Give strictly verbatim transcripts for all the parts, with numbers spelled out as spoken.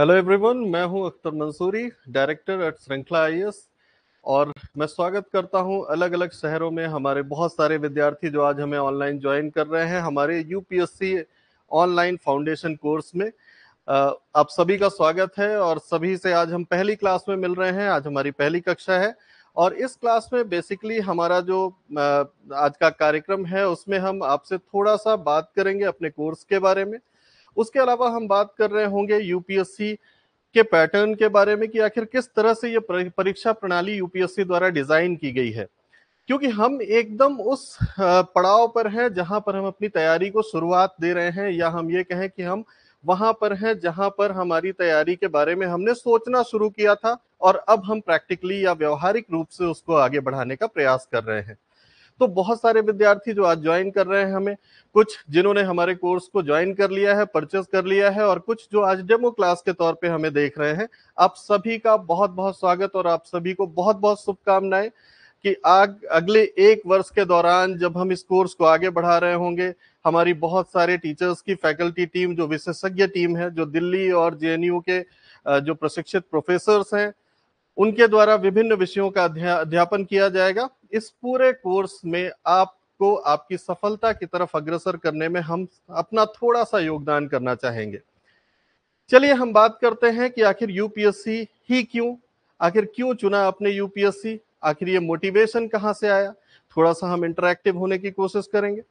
Hello everyone, मैं हूं Akhtar Mansuri, director at Shrinkhla IAS, और मैं स्वागत करता हूं अलग अलग शहरों में हमारे बहुत सारे विद्यार्थी जो आज हमें ऑनलाइन ज्वाइन कर रहे हैं हमारे यूपीएससी ऑनलाइन फाउंडेशन कोर्स में। आप सभी का स्वागत है और सभी से आज हम पहली क्लास में मिल रहे हैं। आज हमारी पहली कक्षा है और इस क्लास में बेसिकली हमारा जो आज का कार्यक्रम है उसमें हम आपसे थोड़ा सा बात करेंगे अपने कोर्स के बारे में। उसके अलावा हम बात कर रहे होंगे यूपीएससी के पैटर्न के बारे में कि आखिर किस तरह से ये परीक्षा प्रणाली यूपीएससी द्वारा डिजाइन की गई है, क्योंकि हम एकदम उस पड़ाव पर हैं जहां पर हम अपनी तैयारी को शुरुआत दे रहे हैं, या हम ये कहें कि हम वहां पर हैं जहां पर हमारी तैयारी के बारे में हमने सोचना शुरू किया था और अब हम प्रैक्टिकली या व्यवहारिक रूप से उसको आगे बढ़ाने का प्रयास कर रहे हैं। तो बहुत सारे विद्यार्थी जो आज ज्वाइन कर रहे हैं हमें, कुछ जिन्होंने हमारे कोर्स को ज्वाइन कर लिया है, परचेस कर लिया है, और कुछ जो आज डेमो क्लास के तौर पे हमें देख रहे हैं, आप सभी का बहुत बहुत स्वागत और आप सभी को बहुत बहुत शुभकामनाएं कि आग अगले एक वर्ष के दौरान जब हम इस कोर्स को आगे बढ़ा रहे होंगे, हमारी बहुत सारे टीचर्स की फैकल्टी टीम जो विशेषज्ञ टीम है, जो दिल्ली और जेएनयू के जो प्रशिक्षित प्रोफेसर्स हैं, उनके द्वारा विभिन्न विषयों का अध्यापन किया जाएगा। इस पूरे कोर्स में आपको आपकी सफलता की तरफ अग्रसर करने में हम अपना थोड़ा सा योगदान करना चाहेंगे। चलिए हम बात करते हैं कि आखिर यूपीएससी ही क्यों, आखिर क्यों चुना आपने यूपीएससी, आखिर ये मोटिवेशन कहाँ से आया। थोड़ा सा हम इंटरैक्टिव होने की कोशिश करेंगे,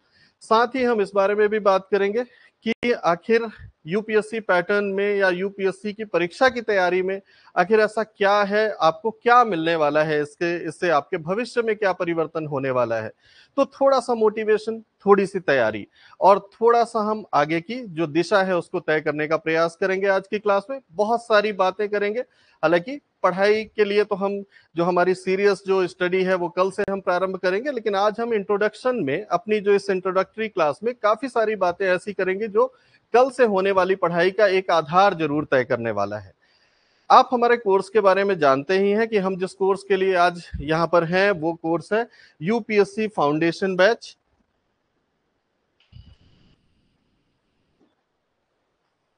साथ ही हम इस बारे में भी बात करेंगे कि आखिर यूपीएससी पैटर्न में या यूपीएससी की परीक्षा की तैयारी में आखिर ऐसा क्या है, आपको क्या मिलने वाला है, इसके इससे आपके भविष्य में क्या परिवर्तन होने वाला है। तो थोड़ा सा मोटिवेशन, थोड़ी सी तैयारी और थोड़ा सा हम आगे की जो दिशा है उसको तय करने का प्रयास करेंगे। आज की क्लास में बहुत सारी बातें करेंगे, हालांकि पढ़ाई के लिए तो हम जो हमारी सीरियस जो स्टडी है वो कल से हम प्रारंभ करेंगे, लेकिन आज हम इंट्रोडक्शन में अपनी जो इस इंट्रोडक्टरी क्लास में काफी सारी बातें ऐसी करेंगे जो कल से होने वाली पढ़ाई का एक आधार जरूर तय करने वाला है। आप हमारे कोर्स के बारे में जानते ही हैं कि हम जिस कोर्स के लिए आज यहाँ पर हैं वो कोर्स है UPSC foundation batch.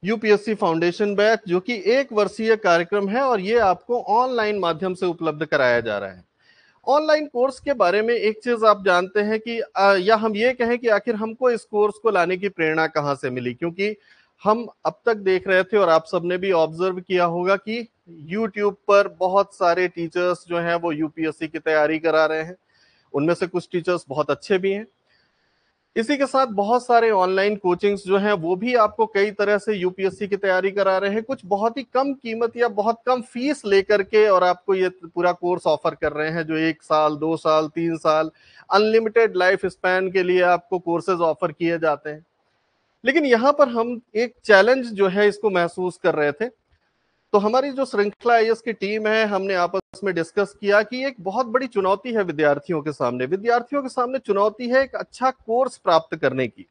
UPSC foundation batch जो कि एक वर्षीय कार्यक्रम है और ये आपको ऑनलाइन माध्यम से उपलब्ध कराया जा रहा है। ऑनलाइन कोर्स के बारे में एक चीज आप जानते हैं कि आ, या हम ये कहें कि आखिर हमको इस कोर्स को लाने की प्रेरणा कहाँ से मिली, क्योंकि हम अब तक देख रहे थे और आप सबने भी ऑब्जर्व किया होगा कि यूट्यूब पर बहुत सारे टीचर्स जो हैं वो यूपीएससी की तैयारी करा रहे हैं, उनमें से कुछ टीचर्स बहुत अच्छे भी हैं। इसी के साथ बहुत सारे ऑनलाइन कोचिंग्स जो हैं वो भी आपको कई तरह से यूपीएससी की तैयारी करा रहे हैं, कुछ बहुत ही कम कीमत या बहुत कम फीस लेकर के, और आपको ये पूरा कोर्स ऑफर कर रहे हैं जो एक साल, दो साल, तीन साल, अनलिमिटेड लाइफ स्पैन के लिए आपको कोर्सेज ऑफर किए जाते हैं। लेकिन यहाँ पर हम एक चैलेंज जो है इसको महसूस कर रहे थे, तो हमारी जो श्रृंखला आईएएस की टीम है हमने आपस में डिस्कस किया कि एक बहुत बड़ी चुनौती है विद्यार्थियों के सामने। विद्यार्थियों के सामने चुनौती है एक अच्छा कोर्स प्राप्त करने की।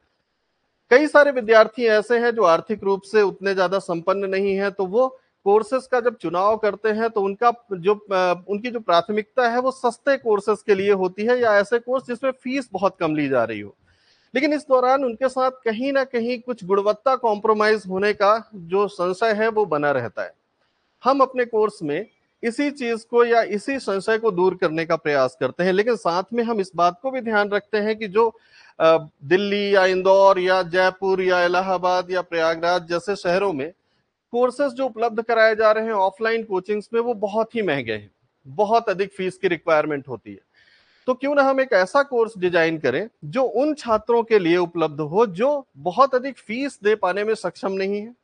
कई सारे विद्यार्थी ऐसे हैं जो आर्थिक रूप से उतने ज्यादा संपन्न नहीं है, तो वो कोर्सेज का जब चुनाव करते हैं तो उनका जो उनकी जो प्राथमिकता है वो सस्ते कोर्सेज के लिए होती है या ऐसे कोर्स जिसमें फीस बहुत कम ली जा रही हो। लेकिन इस दौरान उनके साथ कहीं ना कहीं कुछ गुणवत्ता कॉम्प्रोमाइज होने का जो संशय है वो बना रहता है। हम अपने कोर्स में इसी चीज को या इसी संशय को दूर करने का प्रयास करते हैं, लेकिन साथ में हम इस बात को भी ध्यान रखते हैं कि जो दिल्ली या इंदौर या जयपुर या इलाहाबाद या प्रयागराज जैसे शहरों में कोर्सेज जो उपलब्ध कराए जा रहे हैं ऑफलाइन कोचिंग्स में वो बहुत ही महंगे हैं, बहुत अधिक फीस की रिक्वायरमेंट होती है। तो क्यों ना हम एक ऐसा कोर्स डिजाइन करें जो उन छात्रों के लिए उपलब्ध हो जो बहुत अधिक फीस दे पाने में सक्षम नहीं है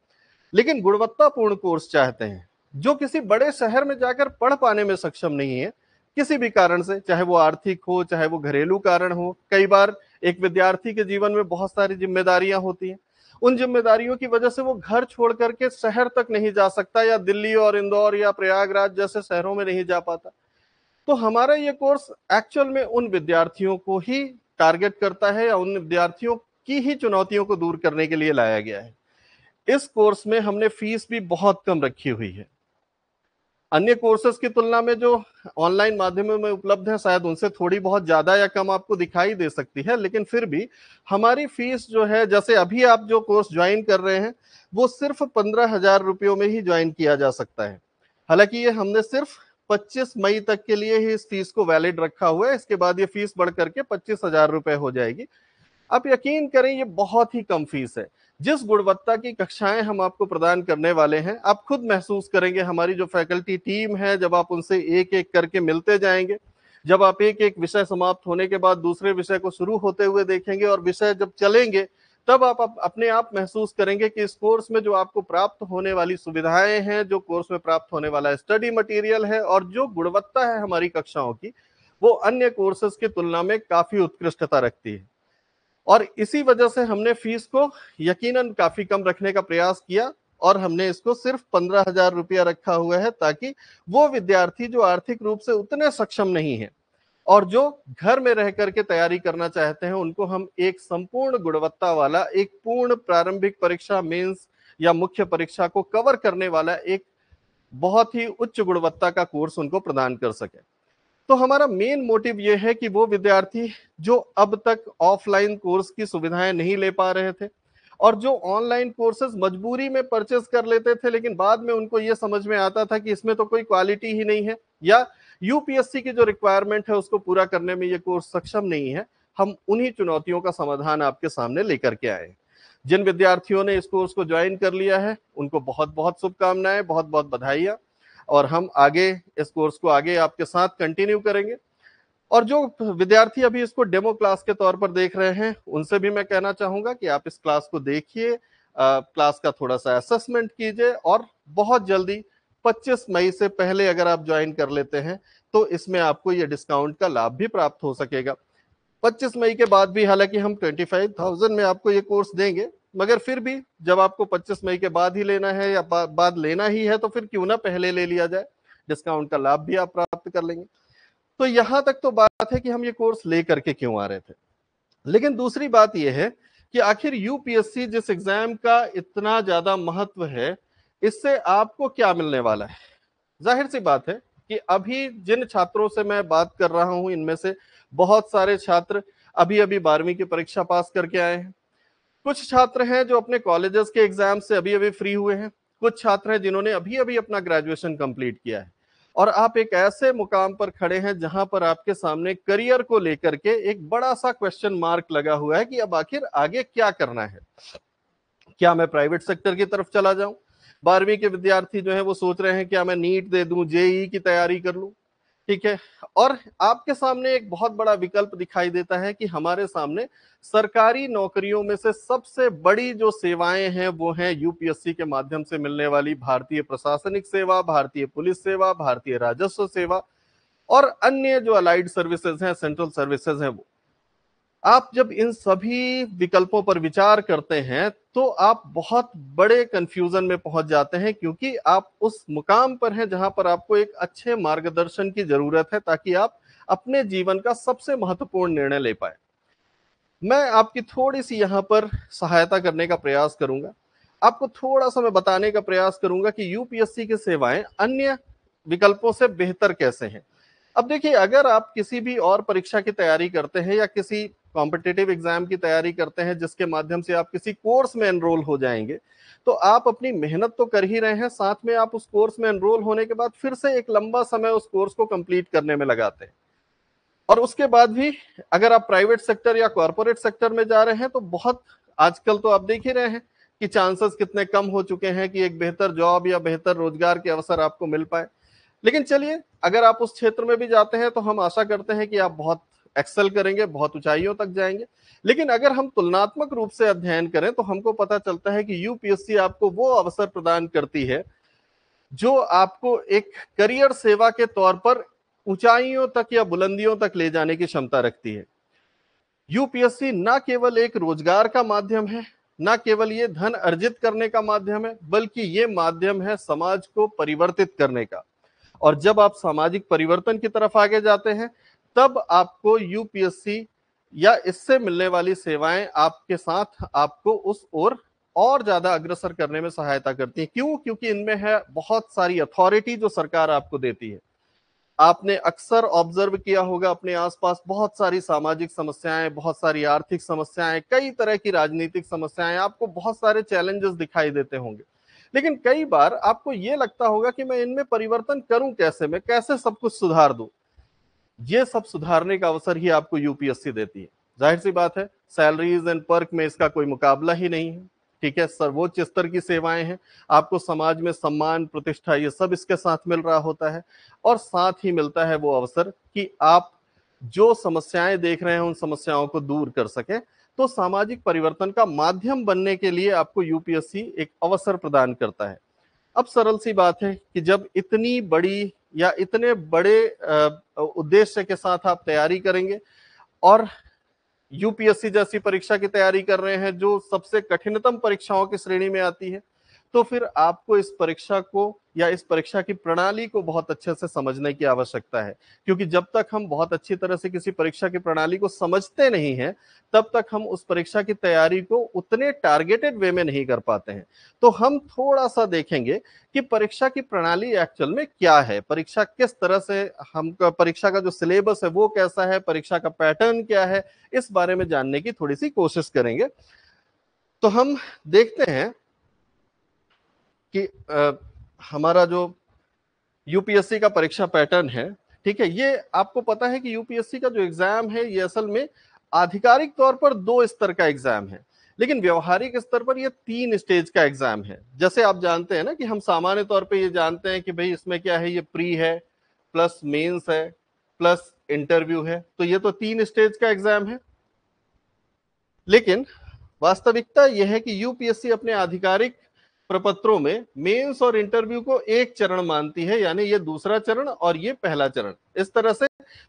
लेकिन गुणवत्तापूर्ण कोर्स चाहते हैं, जो किसी बड़े शहर में जाकर पढ़ पाने में सक्षम नहीं है किसी भी कारण से, चाहे वो आर्थिक हो, चाहे वो घरेलू कारण हो। कई बार एक विद्यार्थी के जीवन में बहुत सारी जिम्मेदारियां होती हैं, उन जिम्मेदारियों की वजह से वो घर छोड़ करके शहर तक नहीं जा सकता या दिल्ली और इंदौर या प्रयागराज जैसे शहरों में नहीं जा पाता। तो हमारा ये कोर्स एक्चुअल में उन विद्यार्थियों को ही टारगेट करता है या उन विद्यार्थियों की ही चुनौतियों को दूर करने के लिए लाया गया है। इस कोर्स में हमने फीस भी बहुत कम रखी हुई है। अन्य कोर्सेज की तुलना में जो ऑनलाइन माध्यमों में उपलब्ध है शायद उनसे थोड़ी बहुत ज्यादा या कम आपको दिखाई दे सकती है, लेकिन फिर भी हमारी फीस जो है, जैसे अभी आप जो कोर्स ज्वाइन कर रहे हैं वो सिर्फ पंद्रह हजार रुपयों में ही ज्वाइन किया जा सकता है। हालांकि ये हमने सिर्फ पच्चीस मई तक के लिए ही इस फीस को वैलिड रखा हुआ है, इसके बाद ये फीस बढ़ करके पच्चीस हजार रुपए हो जाएगी। आप यकीन करें ये बहुत ही कम फीस है। जिस गुणवत्ता की कक्षाएं हम आपको प्रदान करने वाले हैं आप खुद महसूस करेंगे। हमारी जो फैकल्टी टीम है, जब आप उनसे एक एक करके मिलते जाएंगे, जब आप एक एक विषय समाप्त होने के बाद दूसरे विषय को शुरू होते हुए देखेंगे और विषय जब चलेंगे, तब आप, आप अपने आप महसूस करेंगे कि इस कोर्स में जो आपको प्राप्त होने वाली सुविधाएं हैं, जो कोर्स में प्राप्त होने वाला स्टडी मटेरियल है और जो गुणवत्ता है हमारी कक्षाओं की, वो अन्य कोर्सेज की तुलना में काफी उत्कृष्टता रखती है। और इसी वजह से हमने फीस को यकीनन काफी कम रखने का प्रयास किया और हमने इसको सिर्फ पंद्रह हजार रुपया रखा हुआ है, ताकि वो विद्यार्थी जो आर्थिक रूप से उतने सक्षम नहीं है और जो घर में रह करके तैयारी करना चाहते हैं, उनको हम एक संपूर्ण गुणवत्ता वाला, एक पूर्ण प्रारंभिक परीक्षा मेंस या मुख्य परीक्षा को कवर करने वाला एक बहुत ही उच्च गुणवत्ता का कोर्स उनको प्रदान कर सके। तो हमारा मेन मोटिव ये है कि वो विद्यार्थी जो अब तक ऑफलाइन कोर्स की सुविधाएं नहीं ले पा रहे थे और जो ऑनलाइन कोर्सेज मजबूरी में परचेस कर लेते थे, लेकिन बाद में उनको ये समझ में आता था कि इसमें तो कोई क्वालिटी ही नहीं है या यूपीएससी की जो रिक्वायरमेंट है उसको पूरा करने में ये कोर्स सक्षम नहीं है, हम उन्हीं चुनौतियों का समाधान आपके सामने लेकर के आए। जिन विद्यार्थियों ने इस कोर्स को ज्वाइन कर लिया है उनको बहुत बहुत शुभकामनाएं, बहुत बहुत बधाइयाँ, और हम आगे इस कोर्स को आगे आपके साथ कंटिन्यू करेंगे। और जो विद्यार्थी अभी इसको डेमो क्लास के तौर पर देख रहे हैं, उनसे भी मैं कहना चाहूँगा कि आप इस क्लास को देखिए, क्लास का थोड़ा सा असेसमेंट कीजिए और बहुत जल्दी पच्चीस मई से पहले अगर आप ज्वाइन कर लेते हैं तो इसमें आपको ये डिस्काउंट का लाभ भी प्राप्त हो सकेगा। पच्चीस मई के बाद भी हालांकि हम पच्चीस हज़ार में आपको ये कोर्स देंगे, मगर फिर भी जब आपको पच्चीस मई के बाद ही लेना है या बा, बाद लेना ही है तो फिर क्यों ना पहले ले लिया जाए, डिस्काउंट का लाभ भी आप प्राप्त कर लेंगे। तो यहाँ तक तो बात है कि हम ये कोर्स ले करके क्यों आ रहे थे, लेकिन दूसरी बात यह है कि आखिर यूपीएससी जिस एग्जाम का इतना ज्यादा महत्व है, इससे आपको क्या मिलने वाला है। जाहिर सी बात है कि अभी जिन छात्रों से मैं बात कर रहा हूं, इनमें से बहुत सारे छात्र अभी अभी बारहवीं की परीक्षा पास करके आए हैं। कुछ छात्र हैं जो अपने कॉलेजेस के एग्जाम से अभी अभी फ्री हुए हैं, कुछ छात्र हैं जिन्होंने अभी अभी अपना ग्रेजुएशन कंप्लीट किया है। और आप एक ऐसे मुकाम पर खड़े हैं जहां पर आपके सामने करियर को लेकर के एक बड़ा सा क्वेश्चन मार्क लगा हुआ है कि अब आखिर आगे क्या करना है। क्या मैं प्राइवेट सेक्टर की तरफ चला जाऊं? बारहवीं के विद्यार्थी जो है वो सोच रहे हैं क्या मैं नीट दे दूं, जेईई की तैयारी कर लूं, ठीक है। और आपके सामने एक बहुत बड़ा विकल्प दिखाई देता है कि हमारे सामने सरकारी नौकरियों में से सबसे बड़ी जो सेवाएं हैं वो हैं यूपीएससी के माध्यम से मिलने वाली भारतीय प्रशासनिक सेवा, भारतीय पुलिस सेवा, भारतीय राजस्व सेवा और अन्य जो अलाइड सर्विसेज हैं, सेंट्रल सर्विसेज हैं। वो आप जब इन सभी विकल्पों पर विचार करते हैं तो आप बहुत बड़े कंफ्यूजन में पहुंच जाते हैं, क्योंकि आप उस मुकाम पर हैं जहां पर आपको एक अच्छे मार्गदर्शन की जरूरत है ताकि आप अपने जीवन का सबसे महत्वपूर्ण निर्णय ले पाए। मैं आपकी थोड़ी सी यहां पर सहायता करने का प्रयास करूंगा, आपको थोड़ा सा मैं बताने का प्रयास करूंगा कि यूपीएससी की सेवाएं अन्य विकल्पों से बेहतर कैसे हैं। अब देखिए, अगर आप किसी भी और परीक्षा की तैयारी करते हैं या किसी कॉम्पिटिटिव एग्जाम की तैयारी करते हैं जिसके माध्यम से आप किसी कोर्स में एनरोल हो जाएंगे, तो आप अपनी मेहनत तो कर ही रहे हैं, साथ में आप उस कोर्स में एनरोल होने के बाद फिर से एक लंबा समय उस कोर्स को कंप्लीट करने में लगाते हैं। और उसके बाद भी अगर आप प्राइवेट सेक्टर या कॉरपोरेट सेक्टर में जा रहे हैं तो बहुत आजकल तो आप देख ही रहे हैं कि चांसेस कितने कम हो चुके हैं कि एक बेहतर जॉब या बेहतर रोजगार के अवसर आपको मिल पाए। लेकिन चलिए, अगर आप उस क्षेत्र में भी जाते हैं तो हम आशा करते हैं कि आप बहुत एक्सेल करेंगे, बहुत ऊंचाइयों तक जाएंगे। लेकिन अगर हम तुलनात्मक रूप से अध्ययन करें तो हमको पता चलता है कि यूपीएससी आपको वो अवसर प्रदान करती है जो आपको एक करियर सेवा के तौर पर ऊंचाइयों तक या बुलंदियों तक ले जाने की क्षमता रखती है। यूपीएससी ना केवल एक रोजगार का माध्यम है, ना केवल ये धन अर्जित करने का माध्यम है, बल्कि ये माध्यम है समाज को परिवर्तित करने का। और जब आप सामाजिक परिवर्तन की तरफ आगे जाते हैं तब आपको यूपीएससी या इससे मिलने वाली सेवाएं आपके साथ आपको उस ओर और ज्यादा अग्रसर करने में सहायता करती है। क्यों? क्योंकि इनमें है बहुत सारी अथॉरिटी जो सरकार आपको देती है। आपने अक्सर ऑब्जर्व किया होगा अपने आसपास बहुत सारी सामाजिक समस्याएं, बहुत सारी आर्थिक समस्याएं, कई तरह की राजनीतिक समस्याएं, आपको बहुत सारे चैलेंजेस दिखाई देते होंगे। लेकिन कई बार आपको ये लगता होगा कि मैं इनमें परिवर्तन करूं कैसे, मैं कैसे सब कुछ सुधार दूं। ये सब सुधारने का अवसर ही आपको यूपीएससी देती है। जाहिर सी बात है, सैलरीज एंड पर्क में इसका कोई मुकाबला ही नहीं है। ठीक है, सर्वोच्च स्तर की सेवाएं हैं, आपको समाज में सम्मान, प्रतिष्ठा, ये सब इसके साथ मिल रहा होता है। और साथ ही मिलता है वो अवसर कि आप जो समस्याएं देख रहे हैं उन समस्याओं को दूर कर सकें। तो सामाजिक परिवर्तन का माध्यम बनने के लिए आपको यूपीएससी एक अवसर प्रदान करता है। अब सरल सी बात है कि जब इतनी बड़ी या इतने बड़े उद्देश्य के साथ आप तैयारी करेंगे और यूपीएससी जैसी परीक्षा की तैयारी कर रहे हैं जो सबसे कठिनतम परीक्षाओं की श्रेणी में आती है, तो फिर आपको इस परीक्षा को या इस परीक्षा की प्रणाली को बहुत अच्छे से समझने की आवश्यकता है। क्योंकि जब तक हम बहुत अच्छी तरह से किसी परीक्षा की प्रणाली को समझते नहीं हैं, तब तक हम उस परीक्षा की तैयारी को उतने टारगेटेड वे में नहीं कर पाते हैं। तो हम थोड़ा सा देखेंगे कि परीक्षा की प्रणाली एक्चुअल में क्या है, परीक्षा किस तरह से हमको, परीक्षा का जो सिलेबस है वो कैसा है, परीक्षा का पैटर्न क्या है, इस बारे में जानने की थोड़ी सी कोशिश करेंगे। तो हम देखते हैं कि आ, हमारा जो यूपीएससी का परीक्षा पैटर्न है, ठीक है, ये आपको पता है कि यूपीएससी का जो एग्जाम है ये असल में आधिकारिक तौर पर दो स्तर का एग्जाम है, लेकिन व्यवहारिक स्तर पर ये तीन स्टेज का एग्जाम है। जैसे आप जानते हैं ना कि हम सामान्य तौर पे ये जानते हैं कि भाई इसमें क्या है, ये प्री है, प्लस मेंस है, प्लस इंटरव्यू है, तो ये तो तीन स्टेज का एग्जाम है। लेकिन वास्तविकता यह है कि यूपीएससी अपने आधिकारिक प्रपत्रों में मेंस और इंटरव्यू को एक चरण मानती है, यानी ये दूसरा चरण और ये पहला चरण। इस तरह से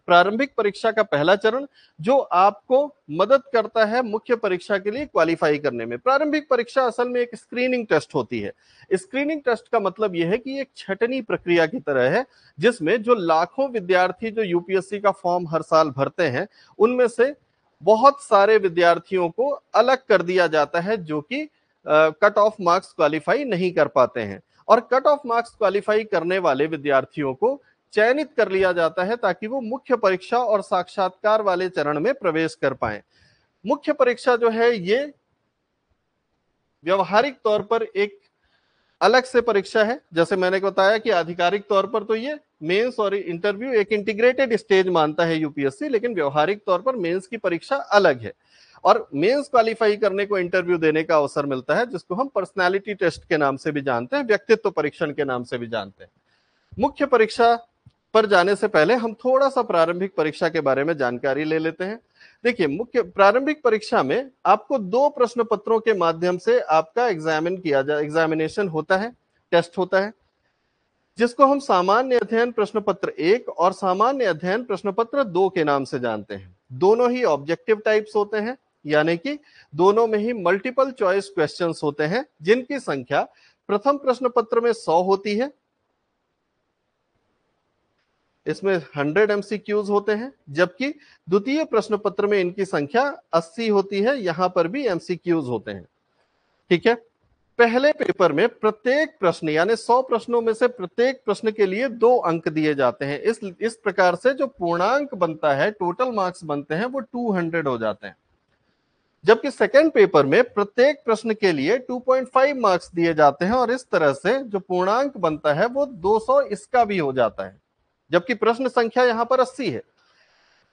प्रारंभिक परीक्षा का पहला चरण जो आपको मदद करता है मुख्य परीक्षा के लिए क्वालिफाई करने में। प्रारंभिक परीक्षा असल में एक स्क्रीनिंग टेस्ट होती है। स्क्रीनिंग टेस्ट का मतलब यह है कि एक छटनी प्रक्रिया की तरह है जिसमें जो लाखों विद्यार्थी जो यूपीएससी का फॉर्म हर साल भरते हैं उनमें से बहुत सारे विद्यार्थियों को अलग कर दिया जाता है जो कि कट ऑफ मार्क्स क्वालिफाई नहीं कर पाते हैं, और कट ऑफ मार्क्स क्वालिफाई करने वाले विद्यार्थियों को चयनित कर लिया जाता है ताकि वो मुख्य परीक्षा और साक्षात्कार वाले चरण में प्रवेश कर पाए। मुख्य परीक्षा जो है ये व्यवहारिक तौर पर एक अलग से परीक्षा है। जैसे मैंने बताया कि आधिकारिक तौर पर तो ये मेंस और इंटरव्यू एक इंटीग्रेटेड स्टेज मानता है यूपीएससी, लेकिन व्यवहारिक तौर पर मेंस की परीक्षा अलग है और मेंस क्वालिफाई करने को इंटरव्यू देने का अवसर मिलता है, जिसको हम पर्सनालिटी टेस्ट के नाम से भी जानते हैं, व्यक्तित्व परीक्षण के नाम से भी जानते हैं। मुख्य परीक्षा पर जाने से पहले हम थोड़ा सा प्रारंभिक परीक्षा के बारे में जानकारी ले लेते हैं। देखिए, मुख्य प्रारंभिक परीक्षा में आपको दो प्रश्न पत्रों के माध्यम से आपका एग्जामिन किया जा एग्जामिनेशन होता है, टेस्ट होता है, जिसको हम सामान्य अध्ययन प्रश्न पत्र एक और सामान्य अध्ययन प्रश्न पत्र दो के नाम से जानते हैं। दोनों ही ऑब्जेक्टिव टाइप्स होते हैं, यानी कि दोनों में ही मल्टीपल चॉइस क्वेश्चंस होते हैं जिनकी संख्या प्रथम प्रश्न पत्र में सौ होती है, इसमें हंड्रेड एमसीक्यूज होते हैं, जबकि द्वितीय प्रश्न पत्र में इनकी संख्या अस्सी होती है, यहां पर भी एमसीक्यूज होते हैं। ठीक है, पहले पेपर में प्रत्येक प्रश्न यानी सौ प्रश्नों में से प्रत्येक प्रश्न के लिए दो अंक दिए जाते हैं। इस इस प्रकार से जो पूर्णांक बनता है, टोटल मार्क्स बनते हैं, वो टू हंड्रेड हो जाते हैं, जबकि सेकंड पेपर में प्रत्येक प्रश्न के लिए टू पॉइंट फाइव मार्क्स दिए जाते हैं और इस तरह से जो पूर्णांक बनता है वो दो सौ इसका भी हो जाता है, जबकि प्रश्न संख्या यहाँ पर अस्सी है।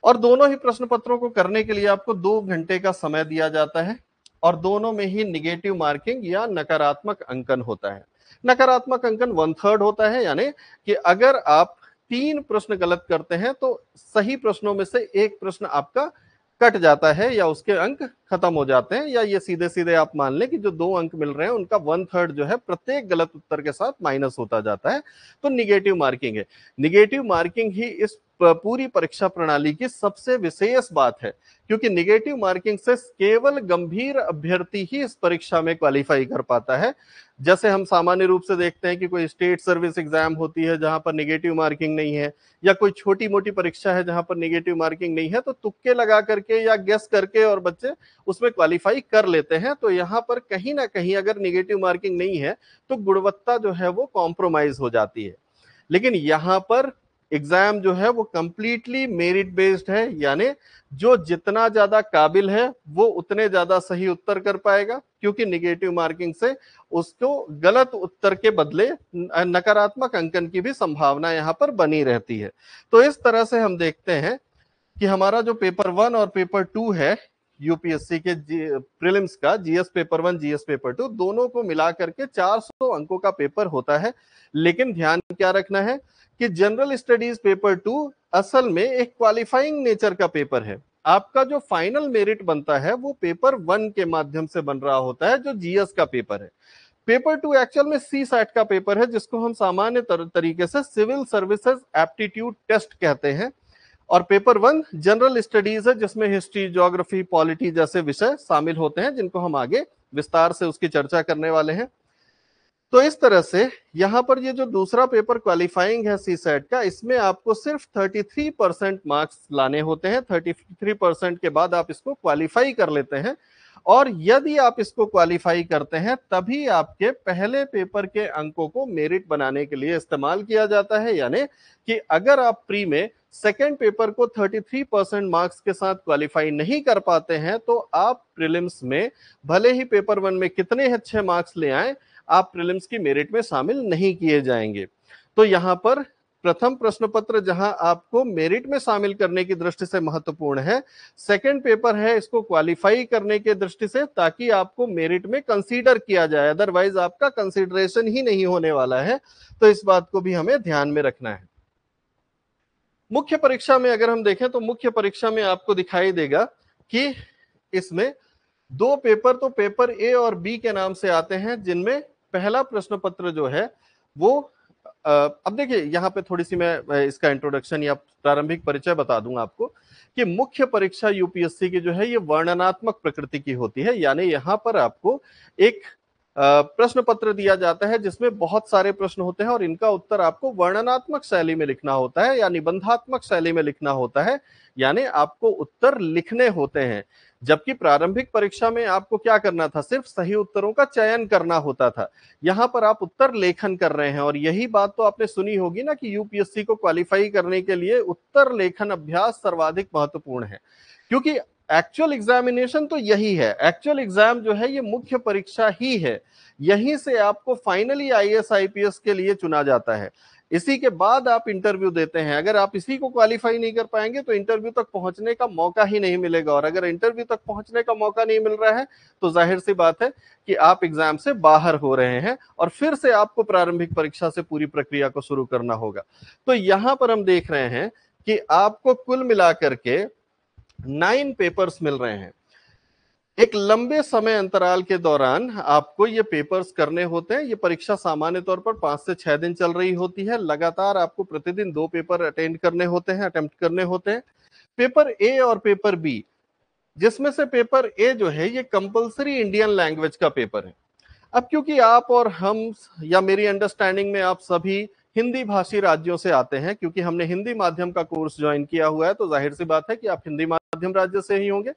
और दोनों ही प्रश्न पत्रों को करने के लिए आपको दो घंटे का समय दिया जाता है और दोनों में ही निगेटिव मार्किंग या नकारात्मक अंकन होता है। नकारात्मक अंकन वन थर्ड होता है, यानी कि अगर आप तीन प्रश्न गलत करते हैं तो सही प्रश्नों में से एक प्रश्न आपका कट जाता है या उसके अंक खत्म हो जाते हैं, या ये सीधे सीधे आप मान लें कि जो दो अंक मिल रहे हैं उनका वन थर्ड जो है प्रत्येक गलत उत्तर के साथ माइनस होता जाता है। तो निगेटिव मार्किंग है, निगेटिव मार्किंग ही इस पूरी परीक्षा प्रणाली की सबसे विशेष बात है, क्योंकि निगेटिव मार्किंग से केवल गंभीर अभ्यर्थी ही इस परीक्षा में क्वालिफाई कर पाता है। जैसे हम सामान्य रूप से देखते हैं कि कोई स्टेट सर्विस एग्जाम होती है जहां पर निगेटिव मार्किंग नहीं है, या कोई छोटी मोटी परीक्षा है जहां पर निगेटिव मार्किंग नहीं है, तो तुक्के लगा करके या गेस करके और बच्चे उसमें क्वालिफाई कर लेते हैं। तो यहाँ पर कहीं ना कहीं अगर निगेटिव मार्किंग नहीं है तो गुणवत्ता जो है वो कॉम्प्रोमाइज हो जाती है। लेकिन यहाँ पर एग्जाम जो है वो कंप्लीटली मेरिट बेस्ड है, यानी जो जितना ज्यादा काबिल है वो उतने ज्यादा सही उत्तर कर पाएगा, क्योंकि निगेटिव मार्किंग से उसको गलत उत्तर के बदले नकारात्मक अंकन की भी संभावना यहाँ पर बनी रहती है। तो इस तरह से हम देखते हैं कि हमारा जो पेपर वन और पेपर टू है यूपीएससी के प्रीलिम्स का, GS paper one GS paper two दोनों को मिला करके चार सौ अंकों का पेपर होता है। लेकिन ध्यान क्या रखना है कि जनरल स्टडीज पेपर टू असल में एक क्वालिफाइंग नेचर का पेपर है। आपका जो फाइनल मेरिट बनता है वो पेपर वन के माध्यम से बन रहा होता है, जो जीएस का पेपर है। पेपर टू एक्चुअल में सी सैट का पेपर है, जिसको हम सामान्य तरीके से सिविल सर्विसेज एप्टीट्यूड टेस्ट कहते हैं। और पेपर वन जनरल स्टडीज है, जिसमें हिस्ट्री, ज्योग्राफी, पॉलिटी जैसे विषय शामिल होते हैं, जिनको हम आगे विस्तार से उसकी चर्चा करने वाले हैं। तो इस तरह से यहाँ पर ये जो दूसरा पेपर क्वालिफाइंग है सी सेट का, इसमें आपको सिर्फ तैंतीस परसेंट मार्क्स लाने होते हैं। तैंतीस परसेंट के बाद आप इसको क्वालिफाई कर लेते हैं, और यदि आप इसको क्वालिफाई करते हैं तभी आपके पहले पेपर के अंकों को मेरिट बनाने के लिए इस्तेमाल किया जाता है। यानी कि अगर आप प्री में सेकेंड पेपर को तैंतीस परसेंट मार्क्स के साथ क्वालिफाई नहीं कर पाते हैं तो आप प्रीलिम्स में भले ही पेपर वन में कितने अच्छे मार्क्स ले आए, आप प्रीलिम्स की मेरिट में शामिल नहीं किए जाएंगे। तो यहाँ पर प्रथम प्रश्न पत्र जहां आपको मेरिट में शामिल करने की दृष्टि से महत्वपूर्ण है, सेकंड पेपर है इसको क्वालिफाई करने के दृष्टि से, ताकि आपको मेरिट में कंसीडर किया जाए, अदरवाइज आपका कंसीडरेशन ही नहीं होने वाला है। तो इस बात को भी हमें ध्यान में रखना है। मुख्य परीक्षा में अगर हम देखें तो मुख्य परीक्षा में आपको दिखाई देगा कि इसमें दो पेपर तो पेपर ए और बी के नाम से आते हैं, जिनमें पहला प्रश्न पत्र जो है वो आ, अब देखिए यहाँ पे थोड़ी सी मैं इसका इंट्रोडक्शन या प्रारंभिक परिचय बता दूंगा आपको कि मुख्य परीक्षा यूपीएससी की जो है ये वर्णनात्मक प्रकृति की होती है। यानी यहाँ पर आपको एक प्रश्न पत्र दिया जाता है जिसमें बहुत सारे प्रश्न होते हैं और इनका उत्तर आपको वर्णनात्मक शैली में लिखना होता है या निबंधात्मक शैली में लिखना होता है, यानी आपको उत्तर लिखने होते हैं। जबकि प्रारंभिक परीक्षा में आपको क्या करना था, सिर्फ सही उत्तरों का चयन करना होता था। यहाँ पर आप उत्तर लेखन कर रहे हैं, और यही बात तो आपने सुनी होगी ना कि यूपीएससी को क्वालिफाई करने के लिए उत्तर लेखन अभ्यास सर्वाधिक महत्वपूर्ण है, क्योंकि एक्चुअल एग्जामिनेशन तो यही है। एक्चुअल एग्जाम जो है ये मुख्य परीक्षा ही है, यहीं से आपको फाइनली आईएएस आईपीएस के लिए चुना जाता है। इसी के बाद आप इंटरव्यू देते हैं। अगर आप इसी को क्वालिफाई नहीं कर पाएंगे तो इंटरव्यू तक पहुंचने का मौका ही नहीं मिलेगा, और अगर इंटरव्यू तक पहुंचने का मौका नहीं मिल रहा है तो जाहिर सी बात है कि आप एग्जाम से बाहर हो रहे हैं, और फिर से आपको प्रारंभिक परीक्षा से पूरी प्रक्रिया को शुरू करना होगा। तो यहाँ पर हम देख रहे हैं कि आपको कुल मिलाकर के नाइन पेपर्स मिल रहे हैं। एक लंबे समय अंतराल के दौरान आपको ये पेपर्स करने होते हैं। ये परीक्षा सामान्य तौर पर पांच से छह दिन चल रही होती है। लगातार आपको प्रतिदिन दो पेपर अटेंड करने होते हैं, अटेम्प्ट करने होते हैं। पेपर ए और पेपर बी, जिसमें से पेपर ए जो है ये कंपल्सरी इंडियन लैंग्वेज का पेपर है। अब क्योंकि आप और हम, या मेरी अंडरस्टैंडिंग में आप सभी हिंदी भाषी राज्यों से आते हैं, क्योंकि हमने हिंदी माध्यम का कोर्स ज्वाइन किया हुआ है, तो जाहिर सी बात है कि आप हिंदी माध्यम राज्य से ही होंगे।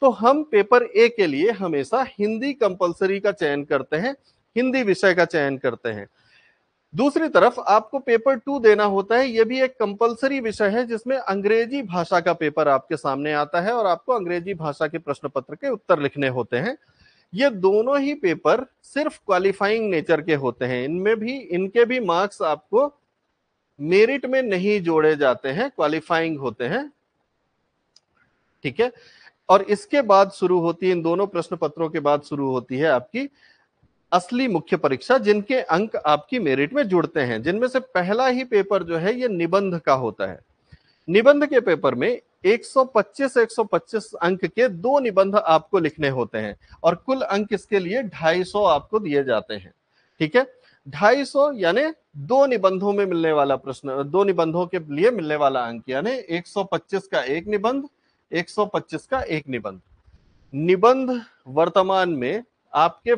तो हम पेपर ए के लिए हमेशा हिंदी कंपलसरी का चयन करते हैं, हिंदी विषय का चयन करते हैं। दूसरी तरफ आपको पेपर टू देना होता है, यह भी एक कंपलसरी विषय है, जिसमें अंग्रेजी भाषा का पेपर आपके सामने आता है और आपको अंग्रेजी भाषा के प्रश्न पत्र के उत्तर लिखने होते हैं। ये दोनों ही पेपर सिर्फ क्वालिफाइंग नेचर के होते हैं। इनमें भी इनके भी मार्क्स आपको मेरिट में नहीं जोड़े जाते हैं, क्वालिफाइंग होते हैं, ठीक है। और इसके बाद शुरू होती है, इन दोनों प्रश्न पत्रों के बाद शुरू होती है आपकी असली मुख्य परीक्षा, जिनके अंक आपकी मेरिट में जुड़ते हैं। जिनमें से पहला ही पेपर जो है ये निबंध का होता है। निबंध के पेपर में एक सौ पच्चीस एक सौ पच्चीस अंक के दो निबंध आपको लिखने होते हैं, और कुल अंक इसके लिए दो सौ पचास आपको दिए जाते हैं, ठीक है। दो सौ पचास यानी दो निबंधों में मिलने वाला प्रश्न, दो निबंधों के लिए मिलने वाला अंक, यानी एक सौ पच्चीस का एक निबंध, एक सौ पच्चीस का एक निबंध। निबंध वर्तमान में आपके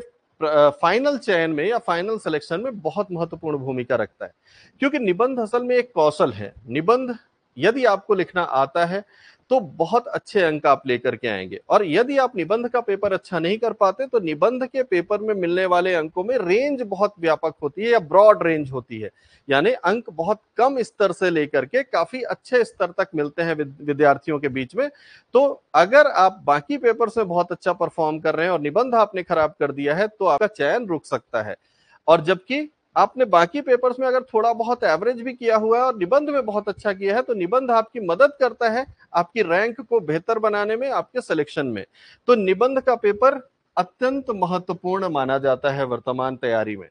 फाइनल चयन में या फाइनल सिलेक्शन में बहुत महत्वपूर्ण भूमिका रखता है, क्योंकि निबंध असल में एक कौशल है। निबंध यदि आपको लिखना आता है तो बहुत अच्छे अंक आप लेकर के आएंगे। और यदि आप निबंध का पेपर अच्छा नहीं कर पाते तो निबंध के पेपर में मिलने वाले अंकों में रेंज बहुत व्यापक होती है या ब्रॉड रेंज होती है, यानी अंक बहुत कम स्तर से लेकर के काफी अच्छे स्तर तक मिलते हैं विद्यार्थियों के बीच में। तो अगर आप बाकी पेपर से बहुत अच्छा परफॉर्म कर रहे हैं और निबंध आपने खराब कर दिया है तो आपका चयन रुक सकता है। और जबकि आपने बाकी पेपर्स में अगर थोड़ा बहुत एवरेज भी किया हुआ है और निबंध में बहुत अच्छा किया है तो निबंध आपकी मदद करता है आपकी रैंक को बेहतर बनाने में, आपके सिलेक्शन में। तो निबंध का पेपर अत्यंत महत्वपूर्ण माना जाता है वर्तमान तैयारी में।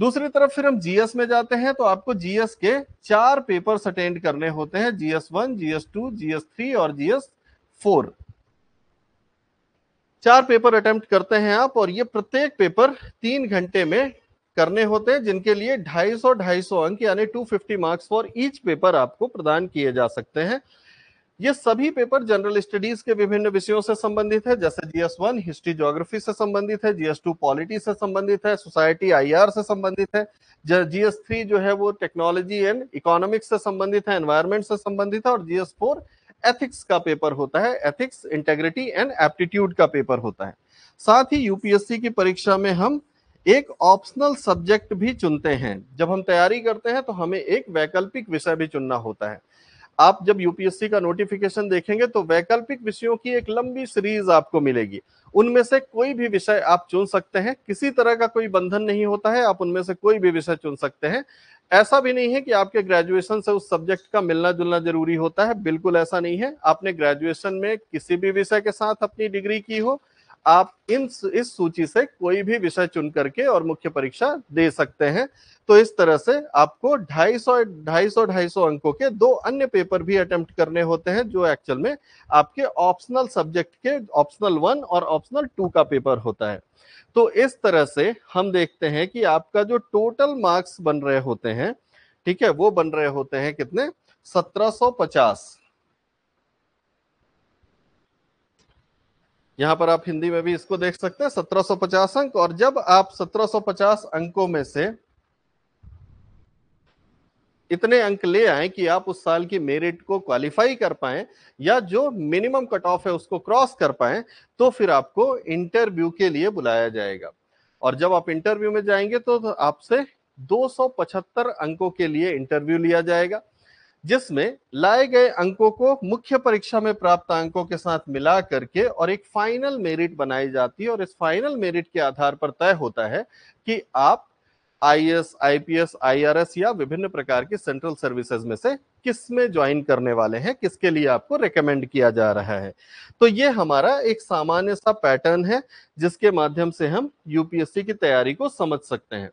दूसरी तरफ फिर हम जीएस में जाते हैं तो आपको जीएस के चार पेपर्स अटेंड करने होते हैं, GS one, GS two, GS three और जीएस फोर। चार पेपर अटेम्प्ट करते हैं आप और ये प्रत्येक पेपर तीन घंटे में करने होते हैं, जिनके लिए दो सौ पचास दो सौ पचास अंक यानी दो सौ पचास मार्क्स फॉर ईच पेपर आपको प्रदान किए जा सकते हैं। ये सभी पेपर जनरल स्टडीज के विभिन्न विषयों से संबंधित है, जैसे जीएस वन हिस्ट्री ज्योग्राफी से संबंधित है, जीएस टू पॉलिटी से संबंधित है, सोसाइटी आईआर से संबंधित है, जीएस थ्री जो है वो टेक्नोलॉजी एंड इकोनॉमिक्स से संबंधित है, एनवायरमेंट से संबंधित है और जीएस फोर एथिक्स का पेपर होता है, एथिक्स इंटेग्रिटी एंड एप्टीट्यूड का पेपर होता है। साथ ही यूपीएससी की परीक्षा में हम एक ऑप्शनल सब्जेक्ट भी चुनते हैं, जब हम तैयारी करते हैं तो हमें एक वैकल्पिक विषय भी चुनना होता है। आप जब यूपीएससी का नोटिफिकेशन देखेंगे तो वैकल्पिक विषयों की एक लंबी सीरीज आपको मिलेगी, उनमें से कोई भी विषय आप चुन सकते हैं, किसी तरह का कोई बंधन नहीं होता है, आप उनमें से कोई भी विषय चुन सकते हैं। ऐसा भी नहीं है कि आपके ग्रेजुएशन से उस सब्जेक्ट का मिलना जुलना जरूरी होता है, बिल्कुल ऐसा नहीं है। आपने ग्रेजुएशन में किसी भी विषय के साथ अपनी डिग्री की हो, आप इन इस सूची से कोई भी विषय चुन करके और मुख्य परीक्षा दे सकते हैं। तो इस तरह से आपको दो सौ पचास दो सौ पचास अंकों के दो अन्य पेपर भी अटेम्प्ट करने होते हैं, जो एक्चुअल में आपके ऑप्शनल सब्जेक्ट के ऑप्शनल वन और ऑप्शनल टू का पेपर होता है। तो इस तरह से हम देखते हैं कि आपका जो टोटल मार्क्स बन रहे होते हैं, ठीक है, वो बन रहे होते हैं कितने, सत्रह सौ पचास। यहाँ पर आप हिंदी में भी इसको देख सकते हैं, सत्रह सौ पचास अंक। और जब आप सत्रह सौ पचास अंकों में से इतने अंक ले आए कि आप उस साल की मेरिट को क्वालिफाई कर पाए या जो मिनिमम कट ऑफ है उसको क्रॉस कर पाए, तो फिर आपको इंटरव्यू के लिए बुलाया जाएगा। और जब आप इंटरव्यू में जाएंगे तो आपसे दो सौ पचहत्तर अंकों के लिए इंटरव्यू लिया जाएगा, जिसमें लाए गए अंकों को मुख्य परीक्षा में प्राप्त अंकों के साथ मिला करके और एक फाइनल मेरिट बनाई जाती है। और इस फाइनल मेरिट के आधार पर तय होता है कि आप आईएएस, आईपीएस, आईआरएस या विभिन्न प्रकार की सेंट्रल सर्विसेज में से किस में ज्वाइन करने वाले हैं, किसके लिए आपको रेकमेंड किया जा रहा है। तो ये हमारा एक सामान्य सा पैटर्न है जिसके माध्यम से हम यूपीएससी की तैयारी को समझ सकते हैं।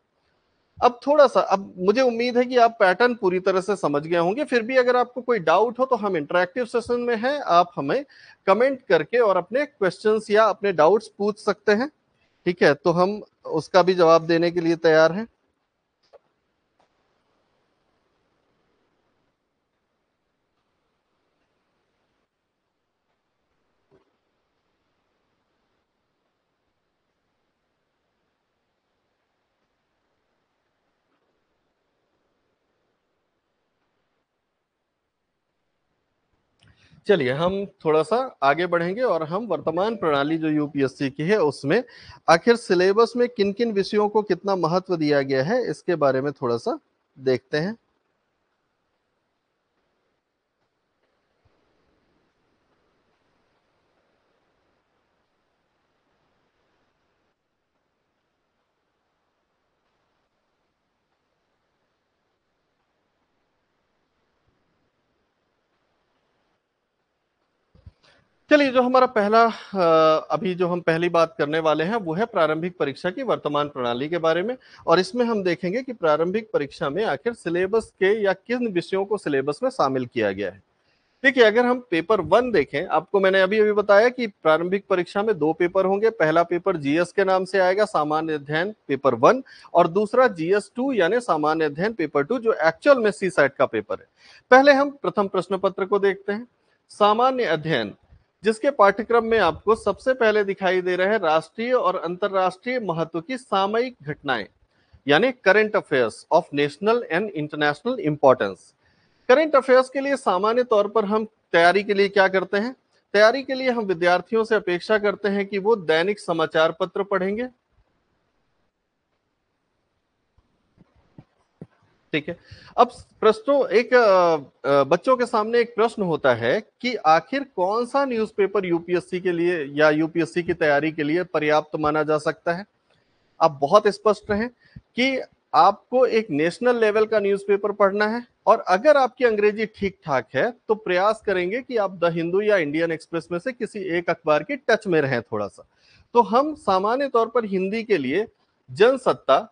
अब थोड़ा सा, अब मुझे उम्मीद है कि आप पैटर्न पूरी तरह से समझ गए होंगे। फिर भी अगर आपको कोई डाउट हो तो हम इंटरैक्टिव सेशन में हैं, आप हमें कमेंट करके और अपने क्वेश्चंस या अपने डाउट्स पूछ सकते हैं, ठीक है, तो हम उसका भी जवाब देने के लिए तैयार हैं। चलिए हम थोड़ा सा आगे बढ़ेंगे और हम वर्तमान प्रणाली जो यूपीएससी की है उसमें आखिर सिलेबस में किन किन विषयों को कितना महत्व दिया गया है, इसके बारे में थोड़ा सा देखते हैं। चलिए, जो हमारा पहला अभी जो हम पहली बात करने वाले हैं वो है प्रारंभिक परीक्षा की वर्तमान प्रणाली के बारे में। और इसमें हम देखेंगे कि प्रारंभिक परीक्षा में आखिर सिलेबस के या किन विषयों को सिलेबस में शामिल किया गया है। देखिए, अगर हम पेपर वन देखें, आपको मैंने अभी अभी बताया कि प्रारंभिक परीक्षा में दो पेपर होंगे। पहला पेपर जीएस के नाम से आएगा, सामान्य अध्ययन पेपर वन, और दूसरा जीएस टू यानी सामान्य अध्ययन पेपर टू, जो एक्चुअल में सी सैट का पेपर है। पहले हम प्रथम प्रश्न पत्र को देखते हैं। सामान्य अध्ययन, जिसके पाठ्यक्रम में आपको सबसे पहले दिखाई दे रहे हैं राष्ट्रीय और अंतरराष्ट्रीय महत्व की सामयिक घटनाएं, यानी current affairs of national and international importance. Current affairs के लिए सामान्य तौर पर हम तैयारी के लिए क्या करते हैं? तैयारी के लिए हम विद्यार्थियों से अपेक्षा करते हैं कि वो दैनिक समाचार पत्र पढ़ेंगे, ठीक है। अब प्रश्नों एक बच्चों के सामने एक प्रश्न होता है कि आखिर कौन सा न्यूज़पेपर यूपीएससी के लिए या यूपीएससी की तैयारी के लिए पर्याप्त माना जा सकता है। आप बहुत स्पष्ट रहें कि आपको एक नेशनल लेवल का न्यूज़पेपर पढ़ना है, और अगर आपकी अंग्रेजी ठीक ठाक है तो प्रयास करेंगे कि आप द हिंदू या इंडियन एक्सप्रेस में से किसी एक अखबार के टच में रहें थोड़ा सा। तो हम सामान्य तौर पर हिंदी के लिए जनसत्ता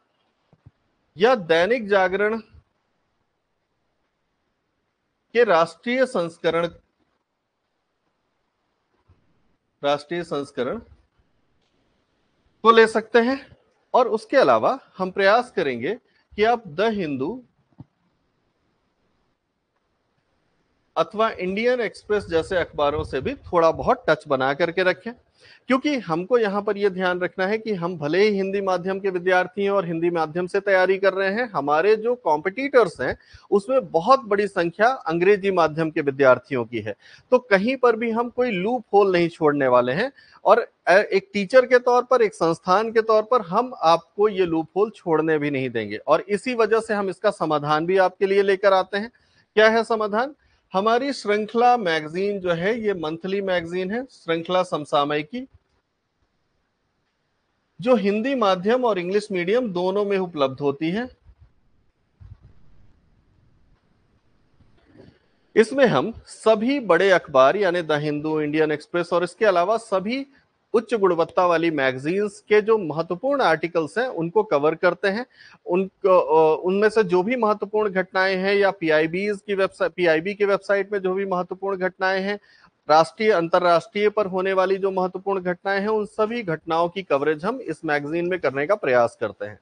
या दैनिक जागरण के राष्ट्रीय संस्करण राष्ट्रीय संस्करण को ले सकते हैं, और उसके अलावा हम प्रयास करेंगे कि आप द हिंदू अथवा इंडियन एक्सप्रेस जैसे अखबारों से भी थोड़ा बहुत टच बना करके रखें, क्योंकि हमको यहाँ पर यह ध्यान रखना है कि हम भले ही हिंदी माध्यम के विद्यार्थी हैं और हिंदी माध्यम से तैयारी कर रहे हैं, हमारे जो कॉम्पिटिटर्स हैं उसमें बहुत बड़ी संख्या अंग्रेजी माध्यम के विद्यार्थियों की है। तो कहीं पर भी हम कोई लूप होल नहीं छोड़ने वाले हैं, और एक टीचर के तौर पर, एक संस्थान के तौर पर हम आपको ये लूप होल छोड़ने भी नहीं देंगे। और इसी वजह से हम इसका समाधान भी आपके लिए लेकर आते हैं। क्या है समाधान? हमारी श्रृंखला मैगजीन जो है ये मंथली मैगजीन है, श्रृंखला समसामयिकी, जो हिंदी माध्यम और इंग्लिश मीडियम दोनों में उपलब्ध होती है। इसमें हम सभी बड़े अखबार यानी द हिंदू, इंडियन एक्सप्रेस और इसके अलावा सभी उच्च गुणवत्ता वाली मैगजीन्स के जो महत्वपूर्ण आर्टिकल्स हैं उनको कवर करते हैं। उनको उनमें से जो भी महत्वपूर्ण घटनाएं हैं या पीआईबी की वेबसाइट पीआईबी की वेबसाइट में जो भी महत्वपूर्ण घटनाएं हैं, राष्ट्रीय अंतरराष्ट्रीय पर होने वाली जो महत्वपूर्ण घटनाएं हैं, उन सभी घटनाओं की कवरेज हम इस मैगजीन में करने का प्रयास करते हैं।